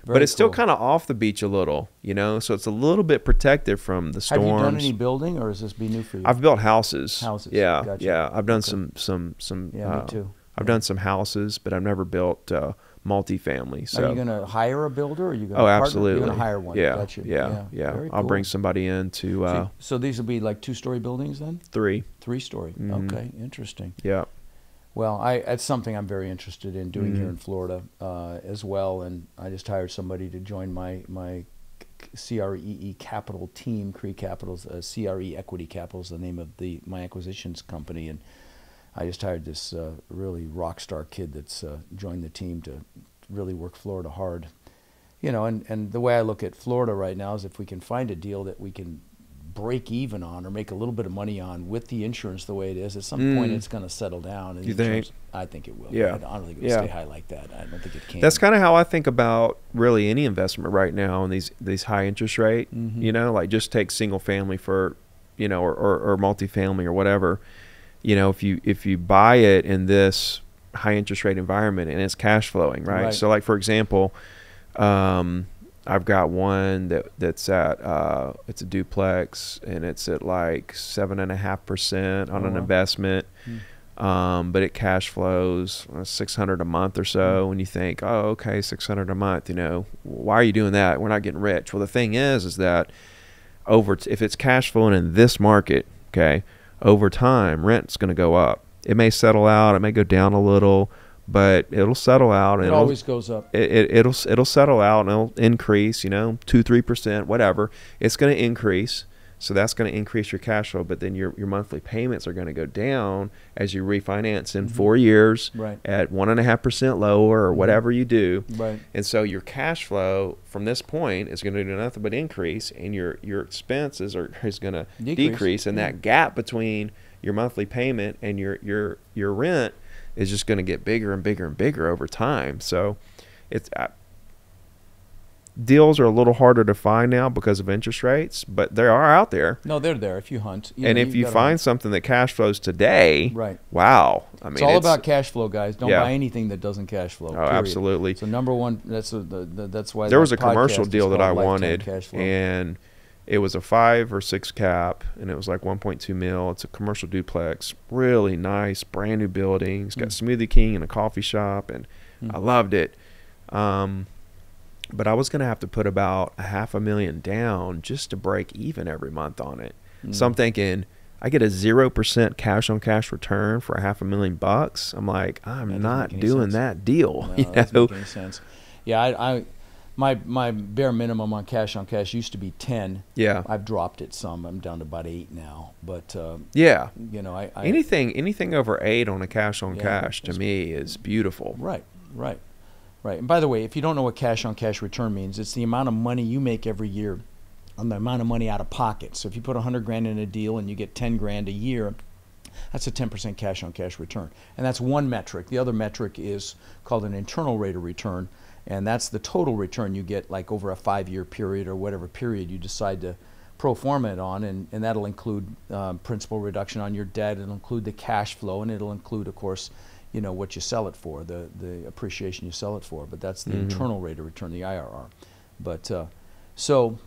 Very but it's cool. still kind of off the beach a little, you know, so it's a little bit protective from the storms. Have you done any building, or is this be new for you? I've built houses. Houses. Yeah. Gotcha. Yeah. I've done okay. some, some, some, yeah, uh, me too. I've yeah. done some houses, but I've never built uh, multifamily. So. Are you going to hire a builder, or are you going to Oh, absolutely. You're going to hire one. Yeah. Gotcha. Yeah. Yeah. yeah. Cool. I'll bring somebody in to. Uh, so, so these will be like two story buildings then? Three. Three story. Mm-hmm. Okay. Interesting. Yeah. Well, I, that's something I'm very interested in doing mm-hmm. here in Florida uh, as well. And I just hired somebody to join my my C R E Capital team, C R E Capitals, uh, C R E Equity Capitals, the name of the my acquisitions company. And I just hired this uh, really rock star kid that's uh, joined the team to really work Florida hard. You know, and, and the way I look at Florida right now is if we can find a deal that we can break even on or make a little bit of money on with the insurance the way it is, at some mm. point it's going to settle down. And you think? I think it will. Yeah. I don't think it will yeah. stay high like that. I don't think it can. That's kind of how I think about really any investment right now, and these these high interest rate, mm-hmm. you know, like just take single family for, you know, or, or, or multifamily or whatever. You know, if you if you buy it in this high interest rate environment and it's cash flowing, right? right. So like, for example, um, I've got one that that's at uh, it's a duplex, and it's at like seven and a half percent on oh, an wow. investment, mm. um, but it cash flows six hundred a month or so. And you think, oh, okay, six hundred a month. You know, why are you doing that? We're not getting rich. Well, the thing is, is that over t if it's cash flowing in this market, okay, over time rent's going to go up. It may settle out. It may go down a little. But it'll settle out. And it always it'll, goes up. It, it, it'll it'll settle out, and it'll increase, you know, two, three percent, whatever. It's going to increase. So that's going to increase your cash flow. But then your, your monthly payments are going to go down as you refinance in mm-hmm. four years right. at one point five percent lower or whatever you do. Right. And so your cash flow from this point is going to do nothing but increase, and your, your expenses are is going to decrease. decrease. And yeah. that gap between your monthly payment and your, your, your rent is just going to get bigger and bigger and bigger over time. So it's uh, deals are a little harder to find now because of interest rates, but they are out there. No, they're there if you hunt. You and know, if you find hunt. something that cash flows today, right. wow. I mean, it's all it's, about cash flow, guys. Don't yeah. buy anything that doesn't cash flow. Oh, period. Absolutely. So number one, that's, a, the, the, that's why there was a commercial deal that I wanted, and it was a five or six cap, and it was like one point two mil. It's a commercial duplex, really nice, brand new building. It's got mm. Smoothie King and a coffee shop, and mm. I loved it. Um, but I was going to have to put about a half a million down just to break even every month on it. Mm. So I'm thinking, I get a zero percent cash on cash return for a half a million bucks. I'm like, I'm not doing sense. that deal. No, you know? That doesn't make any sense. Yeah, I... I My my bare minimum on cash on cash used to be ten. Yeah, I've dropped it some. I'm down to about eight now. But um, yeah, you know, I, I anything anything over eight on a cash on yeah, cash to me is beautiful. Right, right, right. And by the way, if you don't know what cash on cash return means, it's the amount of money you make every year on the amount of money out of pocket. So if you put a hundred grand in a deal and you get ten grand a year, that's a ten percent cash on cash return, and that's one metric. The other metric is called an internal rate of return. And that's the total return you get, like over a five-year period or whatever period you decide to pro forma it on, and, and that'll include um, principal reduction on your debt. It'll include the cash flow, and it'll include, of course, you know, what you sell it for, the the appreciation you sell it for. But that's the mm-hmm. internal rate of return, the I R R. But uh, so,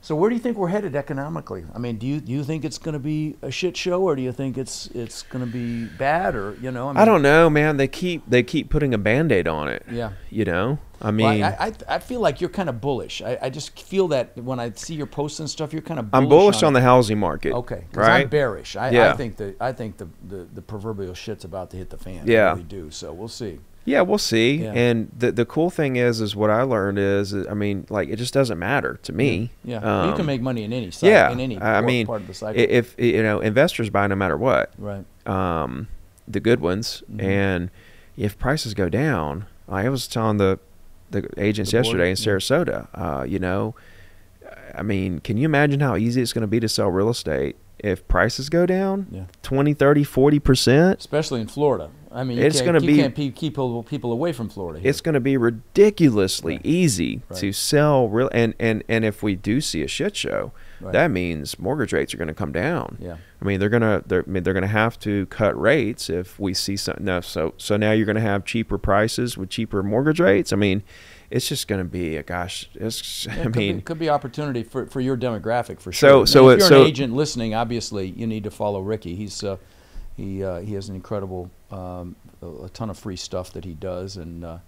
so where do you think we're headed economically? I mean, do you do you think it's going to be a shit show, or do you think it's it's going to be bad, or you know? I mean, I don't know, man. They keep they keep putting a Band-Aid on it. Yeah. You know, I mean, well, I, I I feel like you're kind of bullish. I, I just feel that when I see your posts and stuff, you're kind of bullish. I'm bullish on, on the housing market. Okay, because right? I'm bearish. I, yeah. I think the I think the, the the proverbial shit's about to hit the fan. Yeah, we do. So we'll see. Yeah, we'll see. Yeah. And the the cool thing is, is what I learned is, I mean, like, it just doesn't matter to me. Yeah, yeah. Um, you can make money in any cycle. Yeah, in any I mean, part of the cycle. If you know, investors buy no matter what. Right. Um, the good ones, mm-hmm. and if prices go down, I was telling the the agents the yesterday in Sarasota, uh, you know, I mean, can you imagine how easy it's going to be to sell real estate if prices go down yeah. twenty, thirty, forty percent? Especially in Florida. I mean, you it's can't, gonna you be, can't keep people, people away from Florida here. It's going to be ridiculously right. easy right. to sell real. And, and, and if we do see a shit show, right. that means mortgage rates are going to come down. Yeah. I mean, they're going to, they're, I mean, they're going to have to cut rates if we see something. No, so, so now you're going to have cheaper prices with cheaper mortgage rates. I mean, it's just going to be a gosh. It's, yeah, it I could mean, be, could be opportunity for for your demographic for sure. So, so if you're so, an agent listening, obviously you need to follow Ricky. He's uh, he uh, he has an incredible um, a ton of free stuff that he does and. Uh,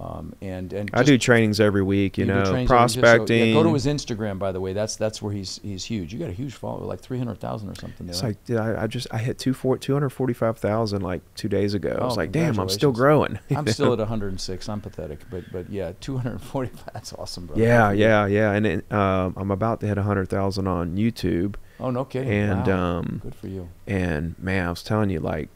Um, and and just, I do trainings every week, you, you know, prospecting. So, yeah, go to his Instagram, by the way. That's that's where he's he's huge. You got a huge follower, like three hundred thousand or something. There, it's right? like dude, I, I just I hit two four two hundred forty five thousand like two days ago. Oh, I was like, damn, I'm still growing. I'm know? still at one hundred and six. I'm pathetic, but but yeah, two hundred forty five. That's awesome, bro. Yeah, yeah, yeah. And it, um, I'm about to hit a hundred thousand on YouTube. Oh no kidding. And wow. um, good for you. And man, I was telling you, like.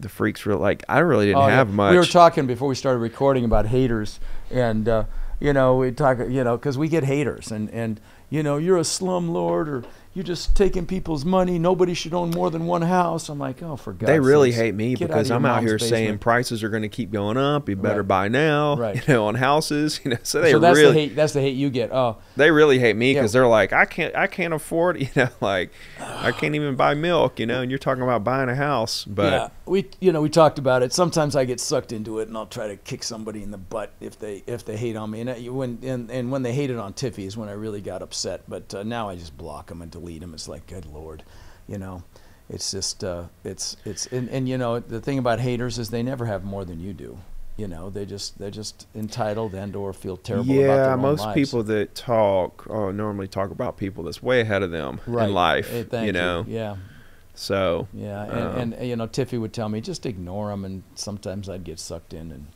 The freaks were like, I really didn't oh, have yeah. much. We were talking before we started recording about haters, and uh, you know, we talk, you know, because we get haters, and and you know, you're a slumlord, or you're just taking people's money. Nobody should own more than one house. I'm like, oh, for God's sake. They really hate me because I'm out here saying prices are going to keep going up. You better buy now, right? You know, on houses. You know, so they really. So that's the hate. That's the hate you get. Oh, they really hate me because they're like, I can't, I can't afford. You know, like, I can't even buy milk. You know, and you're talking about buying a house, but yeah, we, you know, we talked about it. Sometimes I get sucked into it, and I'll try to kick somebody in the butt if they if they hate on me. And I, when and, and when they hated on Tiffy is when I really got upset. But uh, now I just block them and delete them. It's like, good Lord, you know, it's just uh, it's it's and, and you know, the thing about haters is they never have more than you do. You know, they just they're just entitled and or feel terrible yeah, about their own lives. Yeah, most people that talk uh, normally talk about people that's way ahead of them right. in life. Hey, thank you know, you. yeah. So yeah, and, um, and you know, Tiffy would tell me just ignore them, and sometimes I'd get sucked in and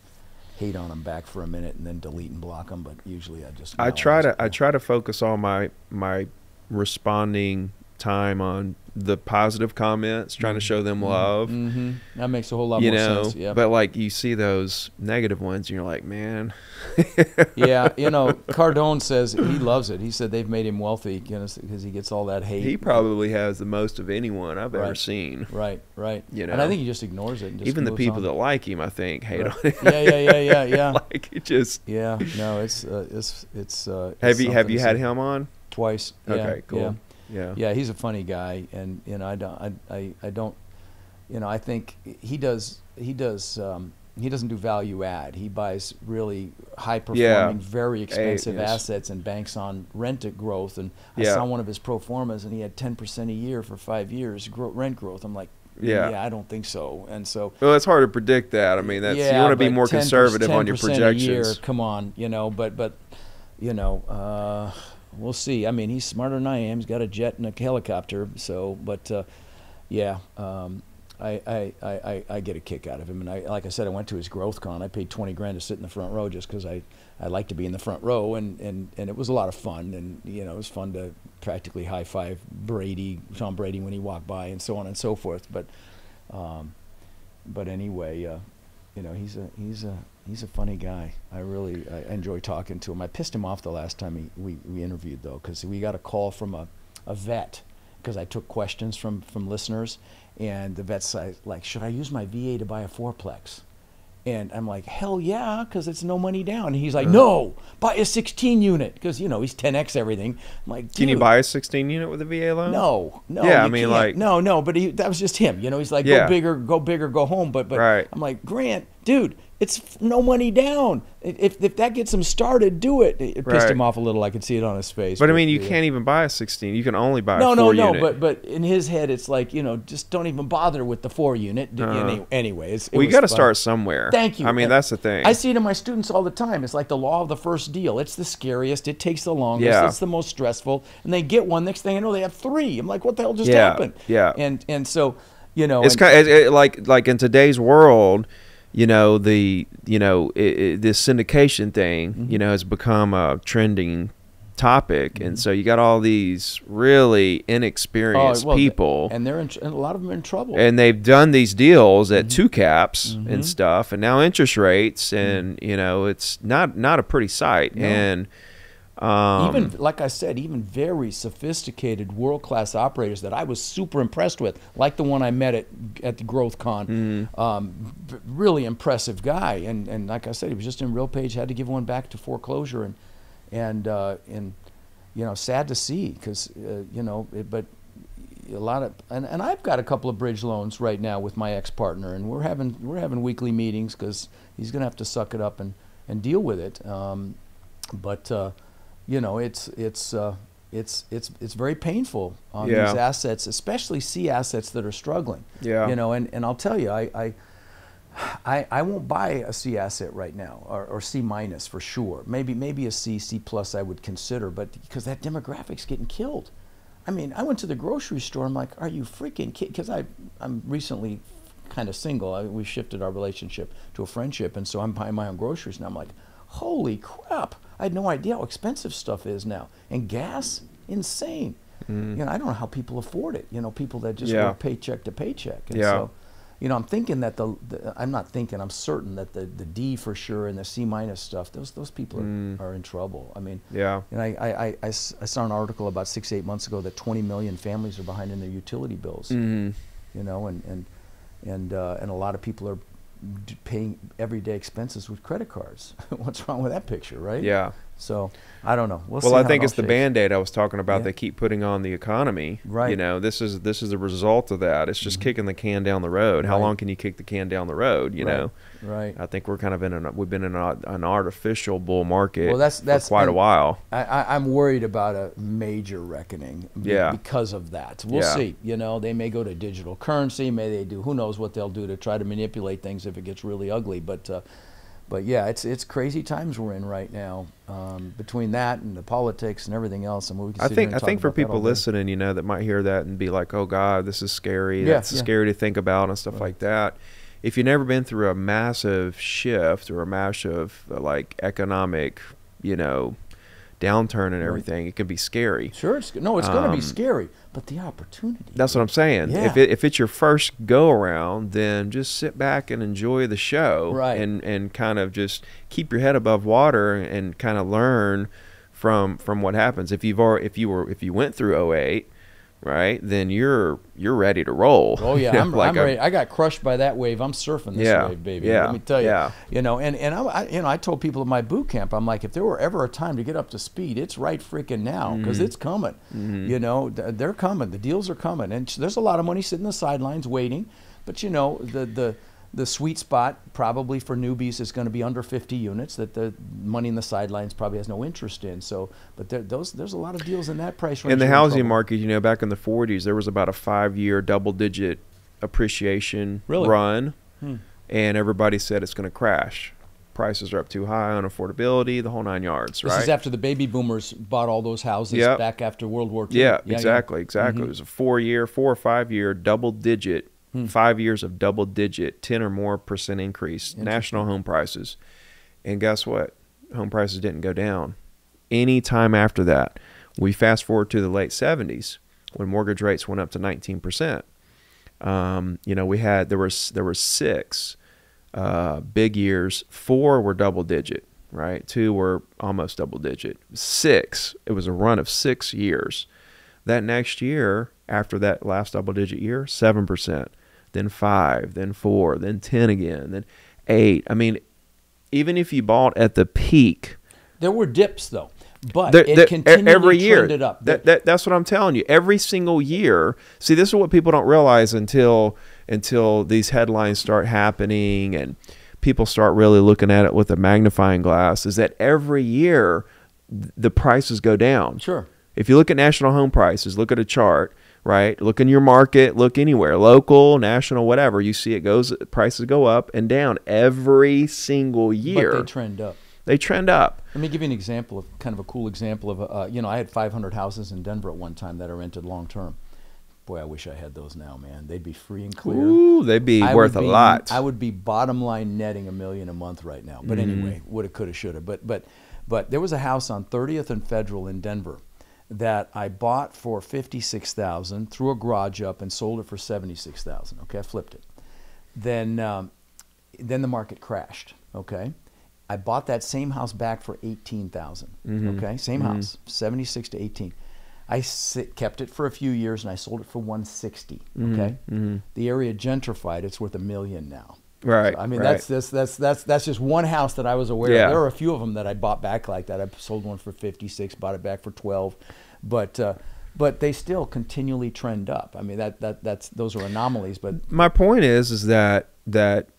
hate on them back for a minute and then delete and block them. But usually I just I try to I try to focus all my my. responding time on the positive comments, trying mm-hmm. to show them love. Mm-hmm. That makes a whole lot you more know, sense. Yeah. But like you see those negative ones, and you're like, man. yeah, you know, Cardone says he loves it. He said they've made him wealthy because you know, he gets all that hate. He probably has the most of anyone I've right. ever seen. Right, right. You know, and I think he just ignores it. And just even the people on. that like him, I think, hate right. on it. yeah, yeah, yeah, yeah, yeah. Like it just. Yeah, no, it's uh, it's it's. Uh, it's have you have you had him on? Twice. Okay, yeah, cool. Yeah. yeah, yeah. He's a funny guy, and you know, I don't, I, I don't, you know, I think he does, he does, um, he doesn't do value add. He buys really high performing, yeah. very expensive hey, yes. assets and banks on rent growth. And yeah. I saw one of his pro formas, and he had ten percent a year for five years gro rent growth. I'm like. Yeah. yeah, I don't think so, and so. Well, it's hard to predict that. I mean, that's yeah, you want to be more conservative on your projections. ten percent a year, come on, you know, but but, you know. Uh, We'll see. I mean, he's smarter than I am. He's got a jet and a helicopter. So, but uh, yeah, um, I, I, I, I get a kick out of him. And I, like I said, I went to his GrowthCon. I paid twenty grand to sit in the front row just because I, I like to be in the front row. And, and, and it was a lot of fun. And, you know, it was fun to practically high five Brady, Tom Brady when he walked by and so on and so forth. But, um, but anyway, uh, you know, he's a, he's a, He's a funny guy. I really I enjoy talking to him. I pissed him off the last time he, we, we interviewed, though, because we got a call from a, a vet because I took questions from, from listeners. And the vet's like, should I use my V A to buy a fourplex? And I'm like, hell yeah, because it's no money down. And he's like, no, buy a sixteen unit because, you know, he's ten X everything. I'm like, dude. Can you buy a sixteen unit with a V A loan? No, no. Yeah, I mean, can't. like. No, no, but he, that was just him. You know, he's like, yeah. go bigger, go bigger, go home. But, but right. I'm like, Grant, dude, it's no money down. If, if that gets him started, do it. It pissed right. him off a little. I could see it on his face. But, but I mean, you yeah. can't even buy a sixteen. You can only buy no, a four no, no. Unit. But but in his head, it's like, you know, just don't even bother with the four unit. Uh, any, anyway, it's, it well, you got to start somewhere. Thank you. I mean, and that's the thing. I see it in my students all the time. It's like the law of the first deal. It's the scariest. It takes the longest. Yeah. It's the most stressful. And they get one. Next thing I know, they have three. I'm like, what the hell just yeah. happened? Yeah. And and so, you know, it's and, kind of, it, it, like like in today's world. You know, the, you know, it, it, this syndication thing, mm-hmm. you know, has become a trending topic. Mm-hmm. And so you got all these really inexperienced oh, well, people. And they're in, and a lot of them are in trouble. And they've done these deals at mm-hmm. two caps mm-hmm. and stuff. And now interest rates and, mm-hmm. you know, it's not, not a pretty sight. No. And um, even, like I said, even very sophisticated world-class operators that I was super impressed with, like the one I met at at the GrowthCon, mm. um, really impressive guy. And and like I said, he was just in RealPage, had to give one back to foreclosure, and and uh, and you know, sad to see, because uh, you know, it, but a lot of and and I've got a couple of bridge loans right now with my ex-partner, and we're having we're having weekly meetings because he's gonna have to suck it up and and deal with it. Um, but uh, you know, it's it's uh, it's it's it's very painful on yeah. these assets, especially C assets that are struggling. Yeah. You know, and, and I'll tell you, I, I I I won't buy a C asset right now, or, or C minus for sure. Maybe maybe a C C plus I would consider, but because that demographic's getting killed. I mean, I went to the grocery store. I'm like, are you freaking kidding? Because I I'm recently kind of single. I, we shifted our relationship to a friendship, and so I'm buying my own groceries, and I'm like, holy crap. I had no idea how expensive stuff is now. And gas, insane. Mm. You know, I don't know how people afford it. You know, people that just yeah. work paycheck to paycheck. And yeah. so, you know, I'm thinking that the, the, I'm not thinking, I'm certain that the, the D for sure and the C minus stuff, those those people are, mm. are in trouble. I mean, yeah. and I, I, I, I, I saw an article about six, eight months ago that twenty million families are behind in their utility bills. Mm. You know, and, and, and, uh, and a lot of people are paying everyday expenses with credit cards. What's wrong with that picture, right? Yeah. So I don't know. We'll, well see I think it's shakes. The Band-Aid I was talking about. Yeah. They keep putting on the economy. Right. You know, this is this is a result of that. It's just mm-hmm. kicking the can down the road. Right. How long can you kick the can down the road? You right. know. Right. I think we're kind of in an we've been in an, an artificial bull market. Well, that's that's for quite a while. I, I, I'm worried about a major reckoning. Yeah. Because of that, we'll yeah. see. You know, they may go to digital currency. May they do? Who knows what they'll do to try to manipulate things if it gets really ugly? But. Uh, But yeah, it's it's crazy times we're in right now. Um, between that and the politics and everything else, I mean, we can I think I think for people listening, you know, that might hear that and be like, "Oh God, this is scary. Yeah, That's yeah. scary to think about and stuff right. like that." If you've never been through a massive shift or a massive uh, like economic, you know, downturn and everything, right. it can be scary. Sure, it's no, it's um, going to be scary, but the opportunity. That's what I'm saying. Yeah. If it, if it's your first go around, then just sit back and enjoy the show, right. and and kind of just keep your head above water and kind of learn from from what happens. If you've already, if you were if you went through oh eight, right, then you're you're ready to roll. Oh yeah, you know, I'm, like I'm ready. I got crushed by that wave. I'm surfing this yeah, wave, baby. Yeah, let me tell you. Yeah. You know, and and I you know I told people at my boot camp, I'm like, if there were ever a time to get up to speed, it's right freaking now, because mm-hmm. it's coming. Mm-hmm. You know, they're coming. The deals are coming, and there's a lot of money sitting on the sidelines waiting. But you know, the the the sweet spot probably for newbies is going to be under fifty units that the money in the sidelines probably has no interest in. So, but there, those, there's a lot of deals in that price range. In the housing market, you know, back in the forties, there was about a five-year double-digit appreciation really? run, hmm. and everybody said it's going to crash. Prices are up too high on affordability, the whole nine yards, right? This is after the baby boomers bought all those houses yep. back after World War Two. Yeah, yeah exactly, yeah. exactly. Mm-hmm. It was a four-year, four- or five-year double-digit Hmm. Five years of double-digit, ten or more percent increase, national home prices. And guess what? Home prices didn't go down any time after that. We fast forward to the late seventies when mortgage rates went up to nineteen percent. Um, you know, we had, there were, there were six uh, big years. Four were double-digit, right? Two were almost double-digit. Six, it was a run of six years. That next year, after that last double-digit year, seven percent. Then five, then four, then ten again, then eight. I mean, even if you bought at the peak, there were dips though, but there, it there, continually every year, trended up. That, that, that's what I'm telling you. Every single year. See, this is what people don't realize until until these headlines start happening, and people start really looking at it with a magnifying glass, is that every year the prices go down. Sure. If you look at national home prices, look at a chart, right? Look in your market, look anywhere, local, national, whatever. You see it goes, prices go up and down every single year. But they trend up. They trend up. Let me give you an example of kind of a cool example of, uh, you know, I had five hundred houses in Denver at one time that I rented long term. Boy, I wish I had those now, man. They'd be free and clear. Ooh, they'd be I worth be, a lot. I would be bottom line netting a million a month right now. But mm-hmm. anyway, woulda, coulda, shoulda. But but but there was a house on thirtieth and Federal in Denver that I bought for fifty-six thousand dollars, threw a garage up, and sold it for seventy-six thousand dollars. Okay, I flipped it. Then um, then the market crashed. Okay, I bought that same house back for eighteen thousand dollars. Mm-hmm. Okay, same mm-hmm. house, seventy-six to eighteen. I sit, kept it for a few years and I sold it for one sixty. Okay, mm-hmm. the area gentrified; it's worth a million now. Right. So, I mean, right. that's that's that's that's that's just one house that I was aware yeah. of. There are a few of them that I bought back like that. I sold one for fifty-six, bought it back for twelve, but uh, but they still continually trend up. I mean, that that that's those are anomalies. But my point is, is that that.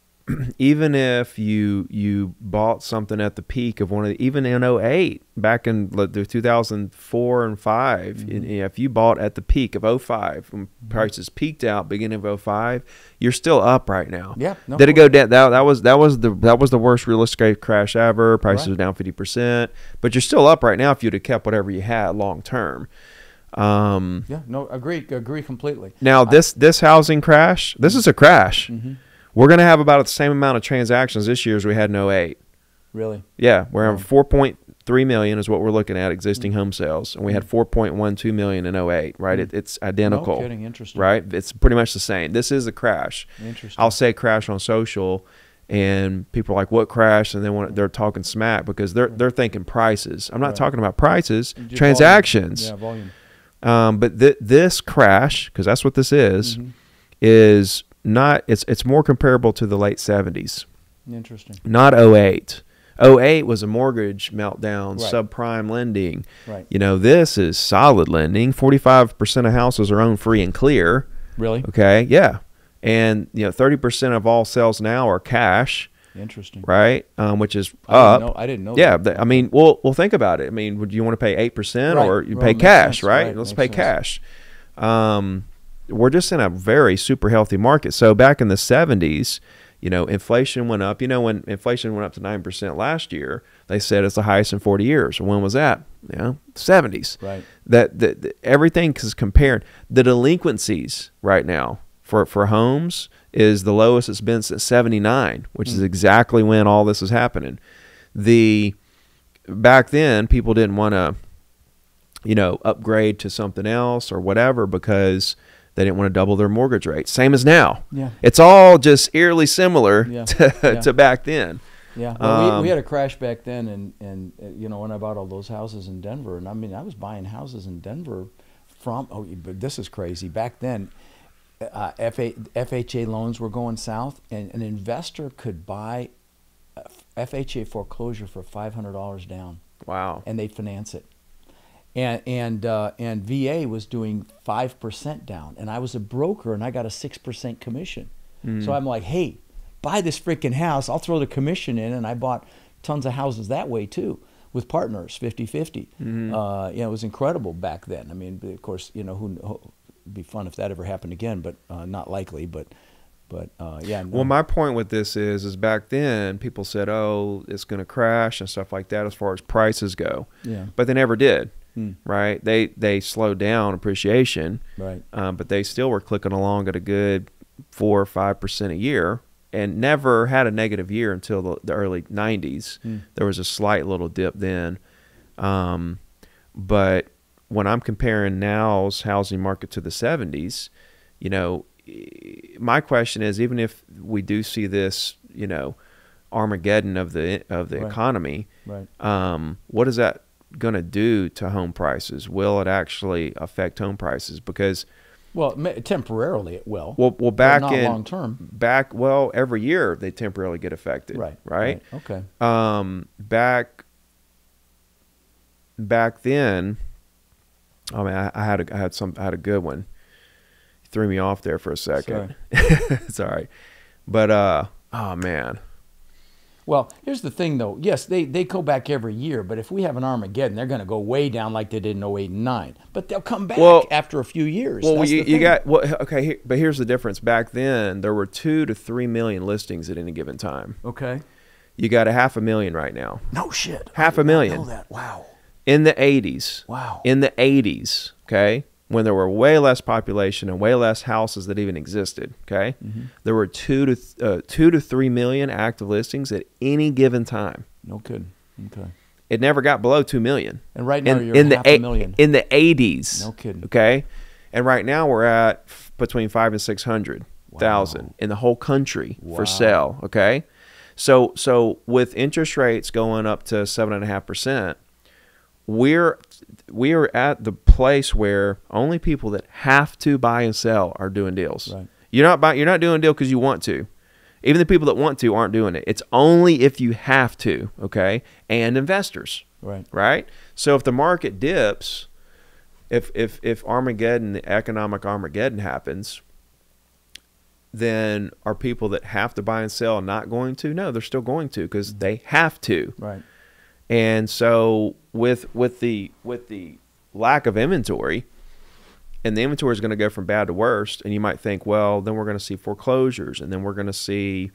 Even if you you bought something at the peak of one of the, even in oh eight, back in the two thousand four and five, mm-hmm. if you bought at the peak of oh five when prices peaked out beginning of oh five, you're still up right now. Yeah. No Did it go down? That, that was that was the that was the worst real estate crash ever. Prices right. are down fifty percent, but you're still up right now if you'd have kept whatever you had long term. Um, yeah. No. Agree. Agree completely. Now this I, this housing crash. This is a crash. Mm-hmm. We're going to have about the same amount of transactions this year as we had in oh eight. Really? Yeah. We're at four point three million is what we're looking at, existing mm-hmm. home sales. And we had four point one two million in oh eight, right? It, it's identical. No kidding. Interesting. Right? It's pretty much the same. This is a crash. Interesting. I'll say crash on social, and people are like, what crash? And they want, they're talking smack because they're, they're thinking prices. I'm not right. talking about prices. Transactions. Volume. Yeah, volume. Um, but th this crash, because that's what this is, mm-hmm. is... Not it's it's more comparable to the late seventies. Interesting. Not oh eight. oh eight was a mortgage meltdown, right. subprime lending. Right. You know, this is solid lending. forty-five percent of houses are owned free and clear. Really? Okay. Yeah. And you know, thirty percent of all sales now are cash. Interesting. Right? Um, which is I up. Didn't know, I didn't know. Yeah. That. I mean, well, well, think about it. I mean, would you want to pay eight percent right. or you well, pay cash? Right? right? Let's makes pay sense. cash. Um. We're just in a very super healthy market. So back in the seventies, you know, inflation went up. You know, when inflation went up to nine percent last year, they said it's the highest in forty years. When was that? You know, seventies. Right. That, that, that everything is compared. The delinquencies right now for, for homes is the lowest it's been since seventy-nine, which mm. is exactly when all this is happening. The, back then, people didn't want to, you know, upgrade to something else or whatever because... They didn't want to double their mortgage rate. Same as now. Yeah. It's all just eerily similar yeah. To, yeah. to back then. Yeah. Well, um, we, we had a crash back then, and, and uh, you know, when I bought all those houses in Denver, and I mean, I was buying houses in Denver from, oh, but this is crazy. Back then, uh, F H A loans were going south, and an investor could buy F H A foreclosure for five hundred dollars down. Wow. And they'd finance it. And and uh, and V A was doing five percent down, and I was a broker, and I got a six percent commission. Mm. So I'm like, hey, buy this freaking house. I'll throw the commission in, and I bought tons of houses that way too, with partners, fifty fifty. Mm. Uh, you know, it was incredible back then. I mean, of course, you know, who, who it'd be fun if that ever happened again, but uh, not likely. But but uh, yeah. No. Well, my point with this is, is back then people said, oh, it's going to crash and stuff like that as far as prices go. Yeah. But they never did. Right, they they slowed down appreciation, right? Um, but they still were clicking along at a good four or five percent a year, and never had a negative year until the, the early nineties. Mm. There was a slight little dip then, um, but when I'm comparing now's housing market to the seventies, you know, my question is, even if we do see this, you know, Armageddon of the of the right. economy, right? Um, what is that going to do to home prices? Will it actually affect home prices? Because, well, temporarily it will. Well, well, back not in long term. Back well, every year they temporarily get affected. Right. Right. right. Okay. Um, back. Back then, I mean, I, I had a, I had some I had a good one. You threw me off there for a second. Sorry. It's all right. But uh, oh man, Well, here's the thing, though. Yes, they, they go back every year, but if we have an Armageddon, they're going to go way down like they did in oh eight and nine. But they'll come back well, after a few years. Well, That's you, you got well, okay, here, but here's the difference. Back then, there were two to three million listings at any given time. Okay, you got a half a million right now. No shit, half I a million. I know that. Wow. In the eighties. Wow. In the eighties. Okay. When there were way less population and way less houses that even existed, okay, mm-hmm. there were two to th uh, two to three million active listings at any given time. No kidding. Okay. It never got below two million. And right now in, you're in half the a million. In the eighties. No kidding. Okay, and right now we're at f between five and six hundred thousand wow. in the whole country wow. for sale. Okay, so so with interest rates going up to seven and a half percent. We're we are at the place where only people that have to buy and sell are doing deals. Right. You're not buy, you're not doing a deal because you want to. Even the people that want to aren't doing it. It's only if you have to, okay? And investors, right? Right. So if the market dips, if if if Armageddon, the economic Armageddon happens, then are people that have to buy and sell not going to? No, they're still going to because mm-hmm. they have to, right? And so with with the with the lack of inventory, and the inventory is going to go from bad to worst, and you might think, well, then we're going to see foreclosures, and then we're going to see,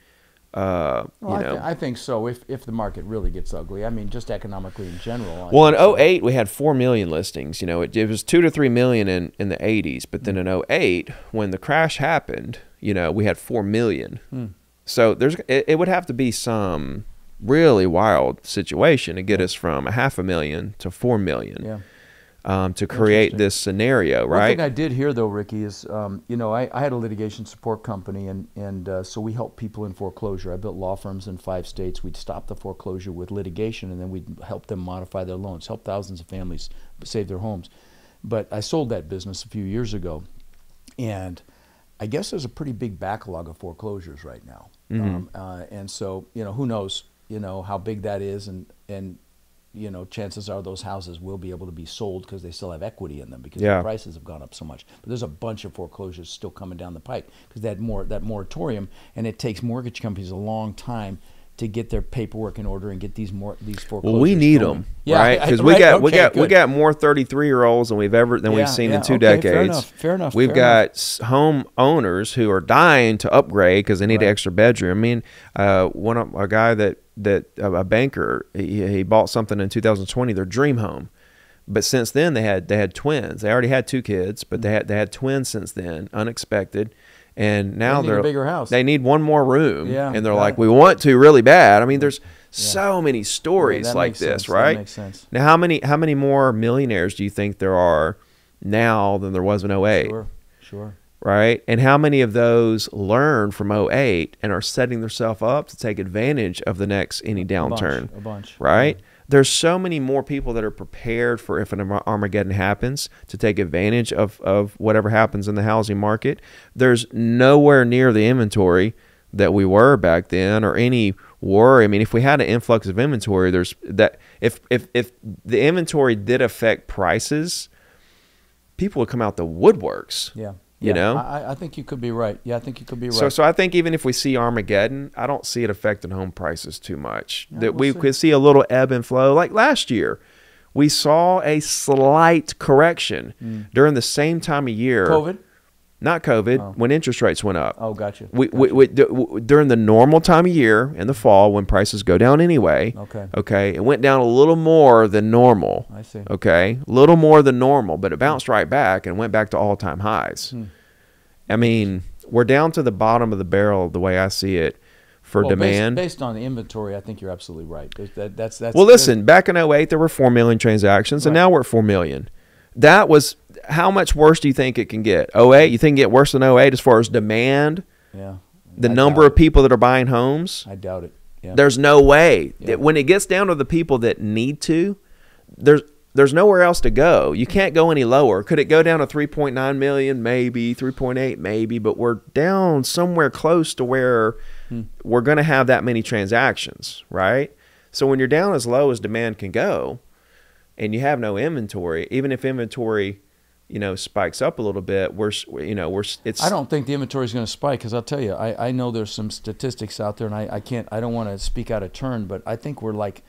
uh, well, you know. I, th I think so. If if the market really gets ugly, I mean, just economically in general. I well, in oh eight so. we had four million listings. You know, it, it was two to three million in in the eighties, but then mm. in oh eight when the crash happened, you know, we had four million. Mm. So there's it, it would have to be some really wild situation to get us from a half a million to four million yeah. um, to create this scenario, right? One thing I did hear, though, Ricky, is, um, you know, I, I had a litigation support company, and, and uh, so we helped people in foreclosure. I built law firms in five states. We'd stop the foreclosure with litigation, and then we'd help them modify their loans, help thousands of families save their homes. But I sold that business a few years ago, and I guess there's a pretty big backlog of foreclosures right now. Mm-hmm. um, uh, and so, you know, who knows? You know how big that is, and and you know chances are those houses will be able to be sold because they still have equity in them because yeah. the prices have gone up so much. But there's a bunch of foreclosures still coming down the pike because that more that moratorium, and it takes mortgage companies a long time to get their paperwork in order and get these more these foreclosures. Well, we need going. them, yeah, right? Because we right? got okay, we got good. we got more thirty-three year olds than we've ever than yeah, we've seen yeah, in two okay, decades. Fair enough. Fair enough. We've fair got enough. home owners who are dying to upgrade because they need right. an extra bedroom. I mean, uh, one of, a guy that. that a banker, he, he bought something in two thousand twenty, their dream home. But since then they had, they had twins. They already had two kids, but they had, they had twins since then, unexpected. And now they they're a bigger house. They need one more room. Yeah, and they're yeah. like, we want to really bad. I mean, there's yeah. so many stories yeah, like this, sense. right? That makes sense. Now, how many, how many more millionaires do you think there are now than there was in oh eight? Sure. Sure. Right? And how many of those learn from oh eight and are setting themselves up to take advantage of the next any downturn? A bunch. A bunch. Right? Yeah. There's so many more people that are prepared for if an Armageddon happens to take advantage of, of whatever happens in the housing market. There's nowhere near the inventory that we were back then or any worry. I mean, if we had an influx of inventory, there's that if if if the inventory did affect prices, people would come out the woodworks. Yeah. You yeah, know, I, I think you could be right. Yeah, I think you could be right. So, so I think even if we see Armageddon, I don't see it affecting home prices too much. Yeah, that we'll we see. could see a little ebb and flow. Like last year, we saw a slight correction mm. during the same time of year. COVID, not COVID, oh. when interest rates went up. Oh, gotcha. We, gotcha. We, we, we during the normal time of year in the fall when prices go down anyway. Okay. Okay, it went down a little more than normal. I see. Okay, a little more than normal, but it bounced right back and went back to all-time highs. Hmm. I mean, we're down to the bottom of the barrel the way I see it for well, demand. Based, based on the inventory, I think you're absolutely right. That, that's, that's, well, listen, back in oh eight, there were four million transactions, right. and now we're at four million. That was, how much worse do you think it can get? oh eight, you think it can get worse than oh eight as far as demand? Yeah. The I number of people that are buying homes? I doubt it. Yeah. There's no way. Yeah. That when it gets down to the people that need to, there's... There's nowhere else to go. You can't go any lower. Could it go down to three point nine million? Maybe. three point eight? Maybe. But we're down somewhere close to where hmm. we're going to have that many transactions, right? So when you're down as low as demand can go and you have no inventory, even if inventory you know, spikes up a little bit, we're, you know, we're, it's. I don't think the inventory is going to spike, because I'll tell you, I, I know there's some statistics out there, and I, I can't, I don't want to speak out of turn, but I think we're like,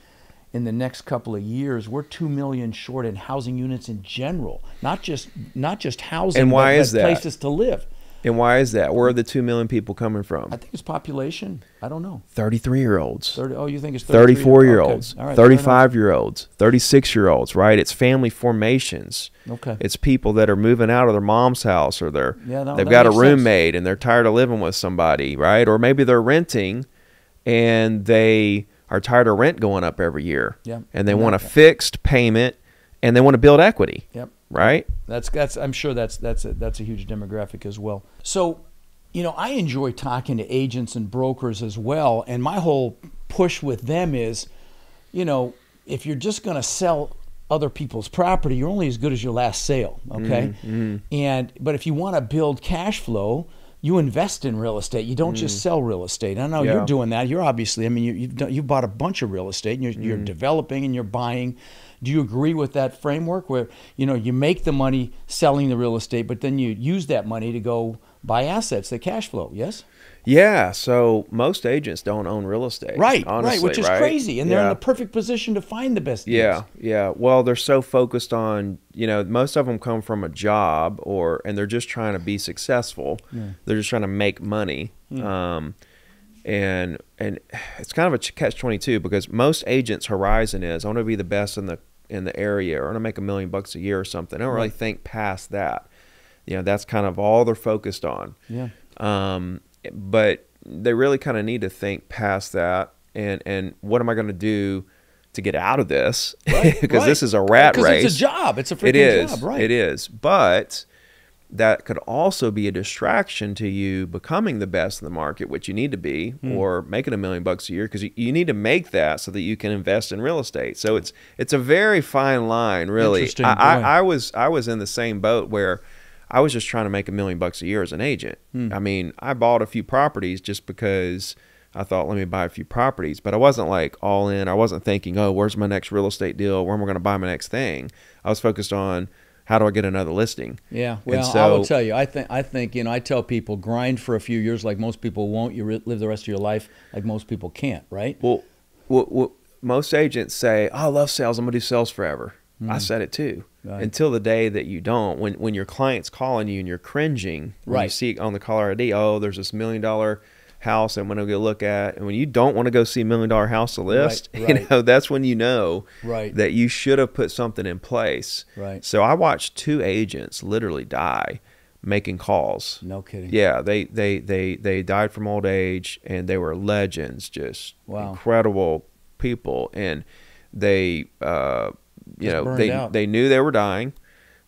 in the next couple of years, we're two million short in housing units in general, not just not just housing, and why but, is but that? Places to live. And why is that? Where are the two million people coming from? I think it's population. I don't know. thirty-three-year-olds. thirty, oh, you think it's thirty-four-year-olds, okay. Right, thirty-five-year-olds, thirty-six-year-olds, right? It's family formations. Okay. It's people that are moving out of their mom's house, or they're, yeah, no, they've got a roommate sense. And they're tired of living with somebody, right? Or maybe they're renting and they are tired of rent going up every year. Yeah. And they and want a fixed payment, and they want to build equity. Yep. Right? That's that's I'm sure that's that's a, that's a huge demographic as well. So, you know, I enjoy talking to agents and brokers as well, and my whole push with them is, you know, if you're just going to sell other people's property, you're only as good as your last sale, okay? Mm-hmm. And but if you want to build cash flow, you invest in real estate. You don't mm. just sell real estate. I know yeah. you're doing that. You're obviously, I mean, you you've done, you bought a bunch of real estate, and you're, mm. you're developing and you're buying. Do you agree with that framework where, you know, you make the money selling the real estate, but then you use that money to go buy assets that cash flow? Yes. Yeah. So most agents don't own real estate. Right. Honestly, right. Which is right? crazy. And yeah. they're in the perfect position to find the best deals. Yeah. Yeah. Well, they're so focused on, you know, most of them come from a job or, and they're just trying to be successful. Yeah. They're just trying to make money. Yeah. Um, and, and it's kind of a catch twenty-two, because most agents' horizon is, I want to be the best in the, in the area, or I want to make a million bucks a year or something. I don't right. really think past that. You know, that's kind of all they're focused on. Yeah. Um, but they really kind of need to think past that, and and what am I going to do to get out of this? Right, because right. this is a rat because race. It's a job. It's a freaking it is, job, right? It is. But that could also be a distraction to you becoming the best in the market, which you need to be, hmm. or making a million bucks a year, because you, you need to make that so that you can invest in real estate. So it's it's a very fine line, really. Interesting. I, I, I was I was in the same boat where I was just trying to make a million bucks a year as an agent. Hmm. I mean, I bought a few properties just because I thought, let me buy a few properties, but I wasn't like all in. I wasn't thinking, oh, where's my next real estate deal? Where am I going to buy my next thing? I was focused on, how do I get another listing? Yeah, well, so, I will tell you, I think, I think, you know, I tell people, grind for a few years like most people won't. You live the rest of your life like most people can't, right? Well, well, well most agents say, oh, I love sales. I'm going to do sales forever. Mm. I said it too. Right. Until the day that you don't. When when your client's calling you and you're cringing, when right. you see on the caller I D, oh, there's this million dollar house I'm going to go look at. And when you don't want to go see a million dollar house to list, right, right. you know, that's when you know right. that you should have put something in place. Right. So I watched two agents literally die making calls. No kidding. Yeah, they they they they died from old age, and they were legends, just wow. incredible people, and they uh you just know, they out. they knew they were dying,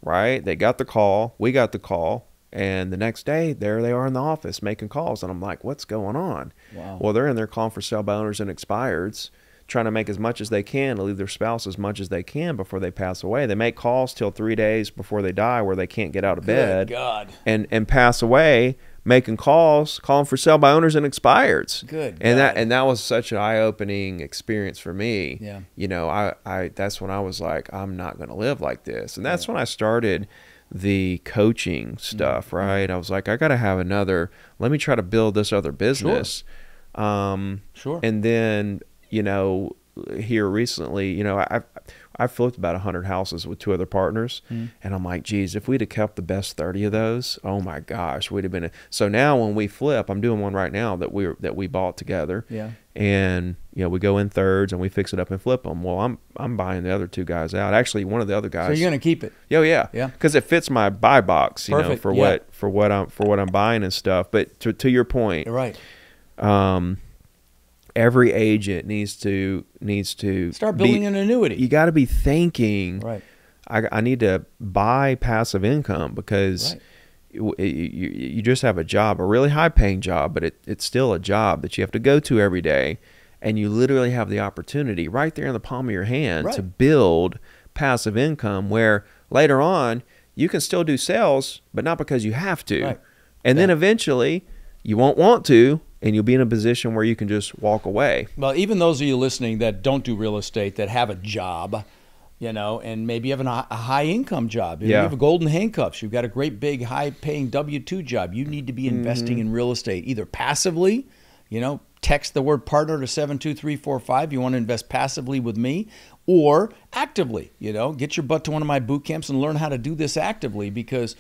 right? They got the call, we got the call. And the next day, there they are in the office making calls. And I'm like, what's going on? Wow. Well, they're in their calling for sale by owners and expireds, trying to make as much as they can to leave their spouse as much as they can before they pass away. They make calls till three days before they die, where they can't get out of bed. Good God. And, and pass away making calls, calling for sale by owners and expireds. Good. And God. that and that was such an eye-opening experience for me. Yeah. You know, I, I that's when I was like, I'm not going to live like this. And that's yeah. when I started the coaching stuff, mm-hmm. right? I was like, I got to have another, let me try to build this other business. Sure. Um, sure. And then, you know, here recently, you know, I've, I've flipped about a hundred houses with two other partners. Mm-hmm. And I'm like, geez, if we'd have kept the best thirty of those, oh my gosh, we'd have been. A, so now when we flip, I'm doing one right now that we that we bought together. Yeah. And, you know, we go in thirds and we fix it up and flip them. Well, I'm I'm buying the other two guys out. Actually, one of the other guys. So you're going to keep it? Oh, yeah. Yeah. Because it fits my buy box, you Perfect. know, for yeah. what for what I'm for what I'm buying and stuff. But to to your point, you're right? Um, every agent needs to needs to start building be, an annuity. You got to be thinking, right? I I need to buy passive income, because. Right. You just have a job, a really high-paying job, but it, it's still a job that you have to go to every day, and you literally have the opportunity right there in the palm of your hand right. to build passive income, where later on you can still do sales, but not because you have to. Right. And yeah. then eventually you won't want to, and you'll be in a position where you can just walk away. Well, even those of you listening that don't do real estate, that have a job, you know, and maybe you have an, a high income job. You know, yeah. You have a golden handcuffs. You've got a great big high paying W two job. You need to be investing mm-hmm. in real estate, either passively, you know, text the word partner to seven two three four five. You want to invest passively with me, or actively, you know, get your butt to one of my boot camps and learn how to do this actively, because,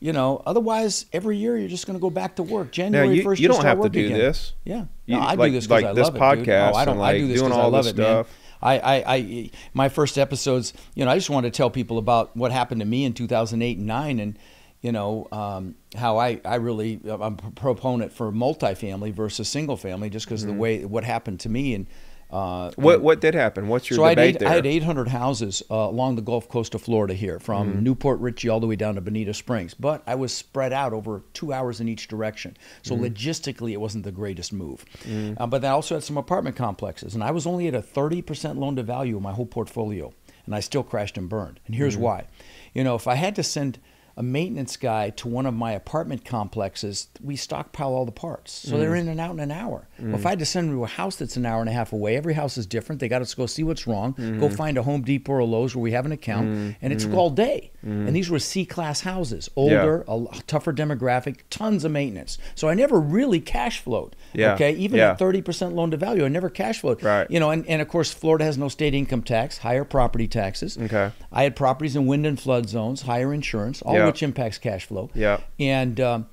you know, otherwise every year you're just going to go back to work. January first, you, you, you don't have to do again. this. Yeah, no, you, I do like, this because like I love this podcast, it, dude. No, I don't. Like I do this because I love it, stuff. man. I, I, I, my first episodes, you know, I just wanted to tell people about what happened to me in two thousand eight and nine, and, you know, um, how I, I really, I'm a proponent for multifamily versus single family, just because mm-hmm. of the way, what happened to me. And, uh, what, and, what did happen? What's your so debate I had, there? I had eight hundred houses uh, along the Gulf Coast of Florida here, from mm-hmm. Newport Richey all the way down to Bonita Springs, but I was spread out over two hours in each direction. So mm-hmm. logistically, it wasn't the greatest move, mm-hmm. uh, but I also had some apartment complexes, and I was only at a thirty percent loan to value in my whole portfolio, and I still crashed and burned. And here's mm-hmm. why. You know, if I had to send a maintenance guy to one of my apartment complexes, we stockpile all the parts. So mm. they're in and out in an hour. Mm. Well, if I had to send them to a house that's an hour and a half away, every house is different. They got to go see what's wrong, mm. go find a Home Depot or a Lowe's where we have an account, mm. and it took mm. all day. Mm. And these were C-class houses, older, yeah. a tougher demographic, tons of maintenance. So I never really cash flowed, yeah. okay? Even yeah. at thirty percent loan to value, I never cash flowed. Right. You know, and, and of course, Florida has no state income tax, higher property taxes. Okay. I had properties in wind and flood zones, higher insurance, all yeah. which impacts cash flow. Yeah. And, um,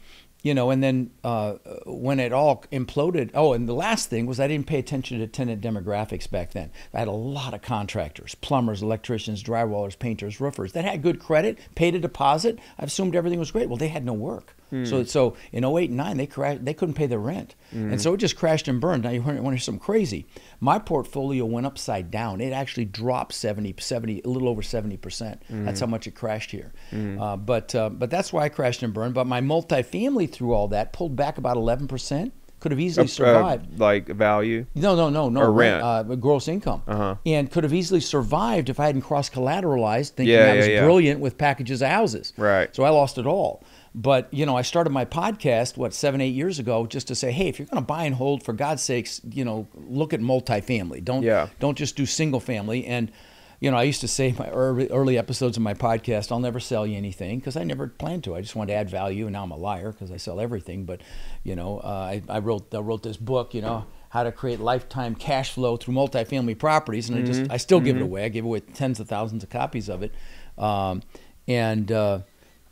you know, and then uh, when it all imploded, oh, and the last thing was I didn't pay attention to tenant demographics back then. I had a lot of contractors, plumbers, electricians, drywallers, painters, roofers that had good credit, paid a deposit. I assumed everything was great. Well, they had no work. Mm. So so in oh eight and nine, they crashed, they couldn't pay their rent. Mm. And so it just crashed and burned. Now you want to hear something crazy. My portfolio went upside down. It actually dropped seventy, seventy, a little over seventy percent. Mm. That's how much it crashed here. Mm. Uh, but uh, but that's why I crashed and burned. But my multifamily through all that pulled back about eleven percent. Could have easily survived. Uh, like value? No, no, no, no. Or rent? Uh, gross income. Uh-huh. And could have easily survived if I hadn't cross-collateralized, thinking yeah, I was yeah, yeah. brilliant with packages of houses. Right. So I lost it all. But, you know, I started my podcast, what, seven, eight years ago, just to say, hey, if you're going to buy and hold, for God's sakes, you know, look at multifamily. Don't yeah. don't just do single family. And, you know, I used to say in my early, early episodes of my podcast, I'll never sell you anything, because I never planned to. I just wanted to add value, and now I'm a liar because I sell everything. But, you know, uh, I, I, wrote, I wrote this book, you know, how to create lifetime cash flow through multifamily properties. And mm-hmm. I just I still mm-hmm. give it away. I give away tens of thousands of copies of it. Um, and... Uh,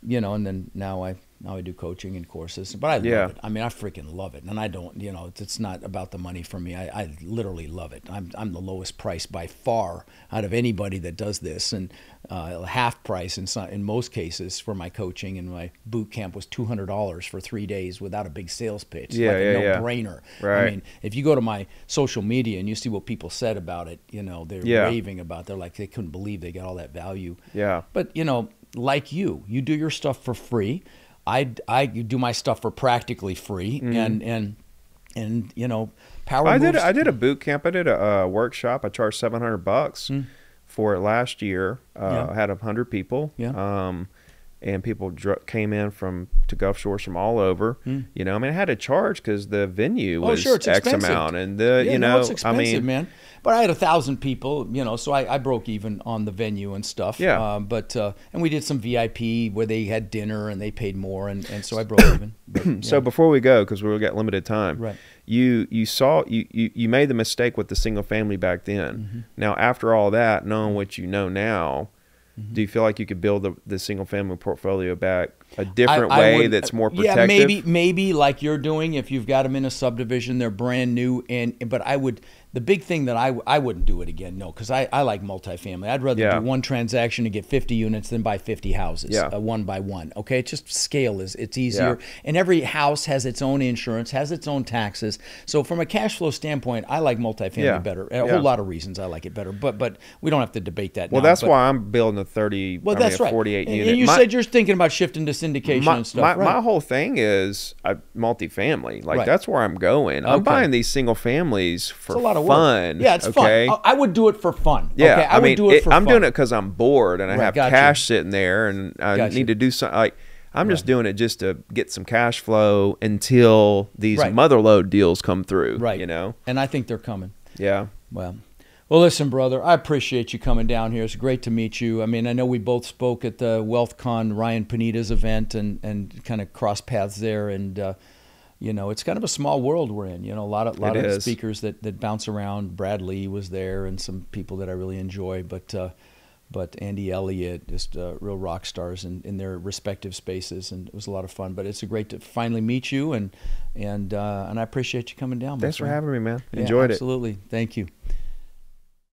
You know, and then now I now I do coaching and courses, but I love yeah. it. I mean, I freaking love it, and I don't. You know, it's, it's not about the money for me. I, I literally love it. I'm I'm the lowest price by far out of anybody that does this, and uh, half price in some, in most cases for my coaching. And my boot camp was two hundred dollars for three days without a big sales pitch. Yeah, like yeah, a no-brainer. Yeah. Right. I mean, if you go to my social media and you see what people said about it, you know, they're yeah. raving about it. They're like, they couldn't believe they got all that value. Yeah. But you know. Like you, you do your stuff for free. I, I do my stuff for practically free, mm-hmm. and and and you know, power. I moves. did. I did a boot camp. I did a, a workshop. I charged seven hundred bucks mm. for it last year. Uh, yeah. I had a hundred people. Yeah. Um, and people dr came in from to Gulf Shores from all over. Mm. You know, I mean, I had to charge because the venue was oh, sure, it's X expensive. amount, and the yeah, you know, no, it's expensive, I mean, man. But I had a thousand people, you know, so I, I broke even on the venue and stuff. Yeah. Uh, but uh, and we did some V I P where they had dinner and they paid more, and, and so I broke even. But, yeah. So before we go, because we got limited time, right? You you saw you, you you made the mistake with the single family back then. Mm-hmm. Now after all that, knowing what you know now, mm-hmm. do you feel like you could build the, the single family portfolio back a different I, I way would, that's more protective? Yeah, maybe maybe like you're doing if you've got them in a subdivision, they're brand new, and but I would. The big thing that I, I wouldn't do it again, no, because I, I like multifamily. I'd rather yeah. do one transaction to get fifty units than buy fifty houses, yeah. uh, one by one, okay? It's just scale, is it's easier. Yeah. And every house has its own insurance, has its own taxes. So from a cash flow standpoint, I like multifamily yeah. better. A yeah. whole lot of reasons I like it better, but but we don't have to debate that Well, now, that's but, why I'm building a thirty, well, I that's mean, a forty-eight right. unit. And you my, said you're thinking about shifting to syndication my, and stuff. My, right. my whole thing is I, multifamily. Like, right. that's where I'm going. I'm okay. buying these single families for a lot of fun. Yeah, it's okay? fun. I would do it for fun. Yeah, okay, I, I mean, would do it it, for I'm fun. doing it because I'm bored and I right, have cash you. sitting there and I got need you. to do something. Like, I'm right. just doing it just to get some cash flow until these right. motherlode deals come through. Right. You know. And I think they're coming. Yeah. Well. Well, listen, brother, I appreciate you coming down here. It's great to meet you. I mean, I know we both spoke at the WealthCon Ryan Panita's event and, and kind of crossed paths there. And, uh, you know, it's kind of a small world we're in. You know, a lot of, lot of speakers that, that bounce around. Brad Lee was there and some people that I really enjoy. But uh, but Andy Elliott, just uh, real rock stars in, in their respective spaces. And it was a lot of fun. But it's a great to finally meet you. And, and, uh, and I appreciate you coming down. Thanks for having me, man. Enjoyed it. Absolutely. Thank you.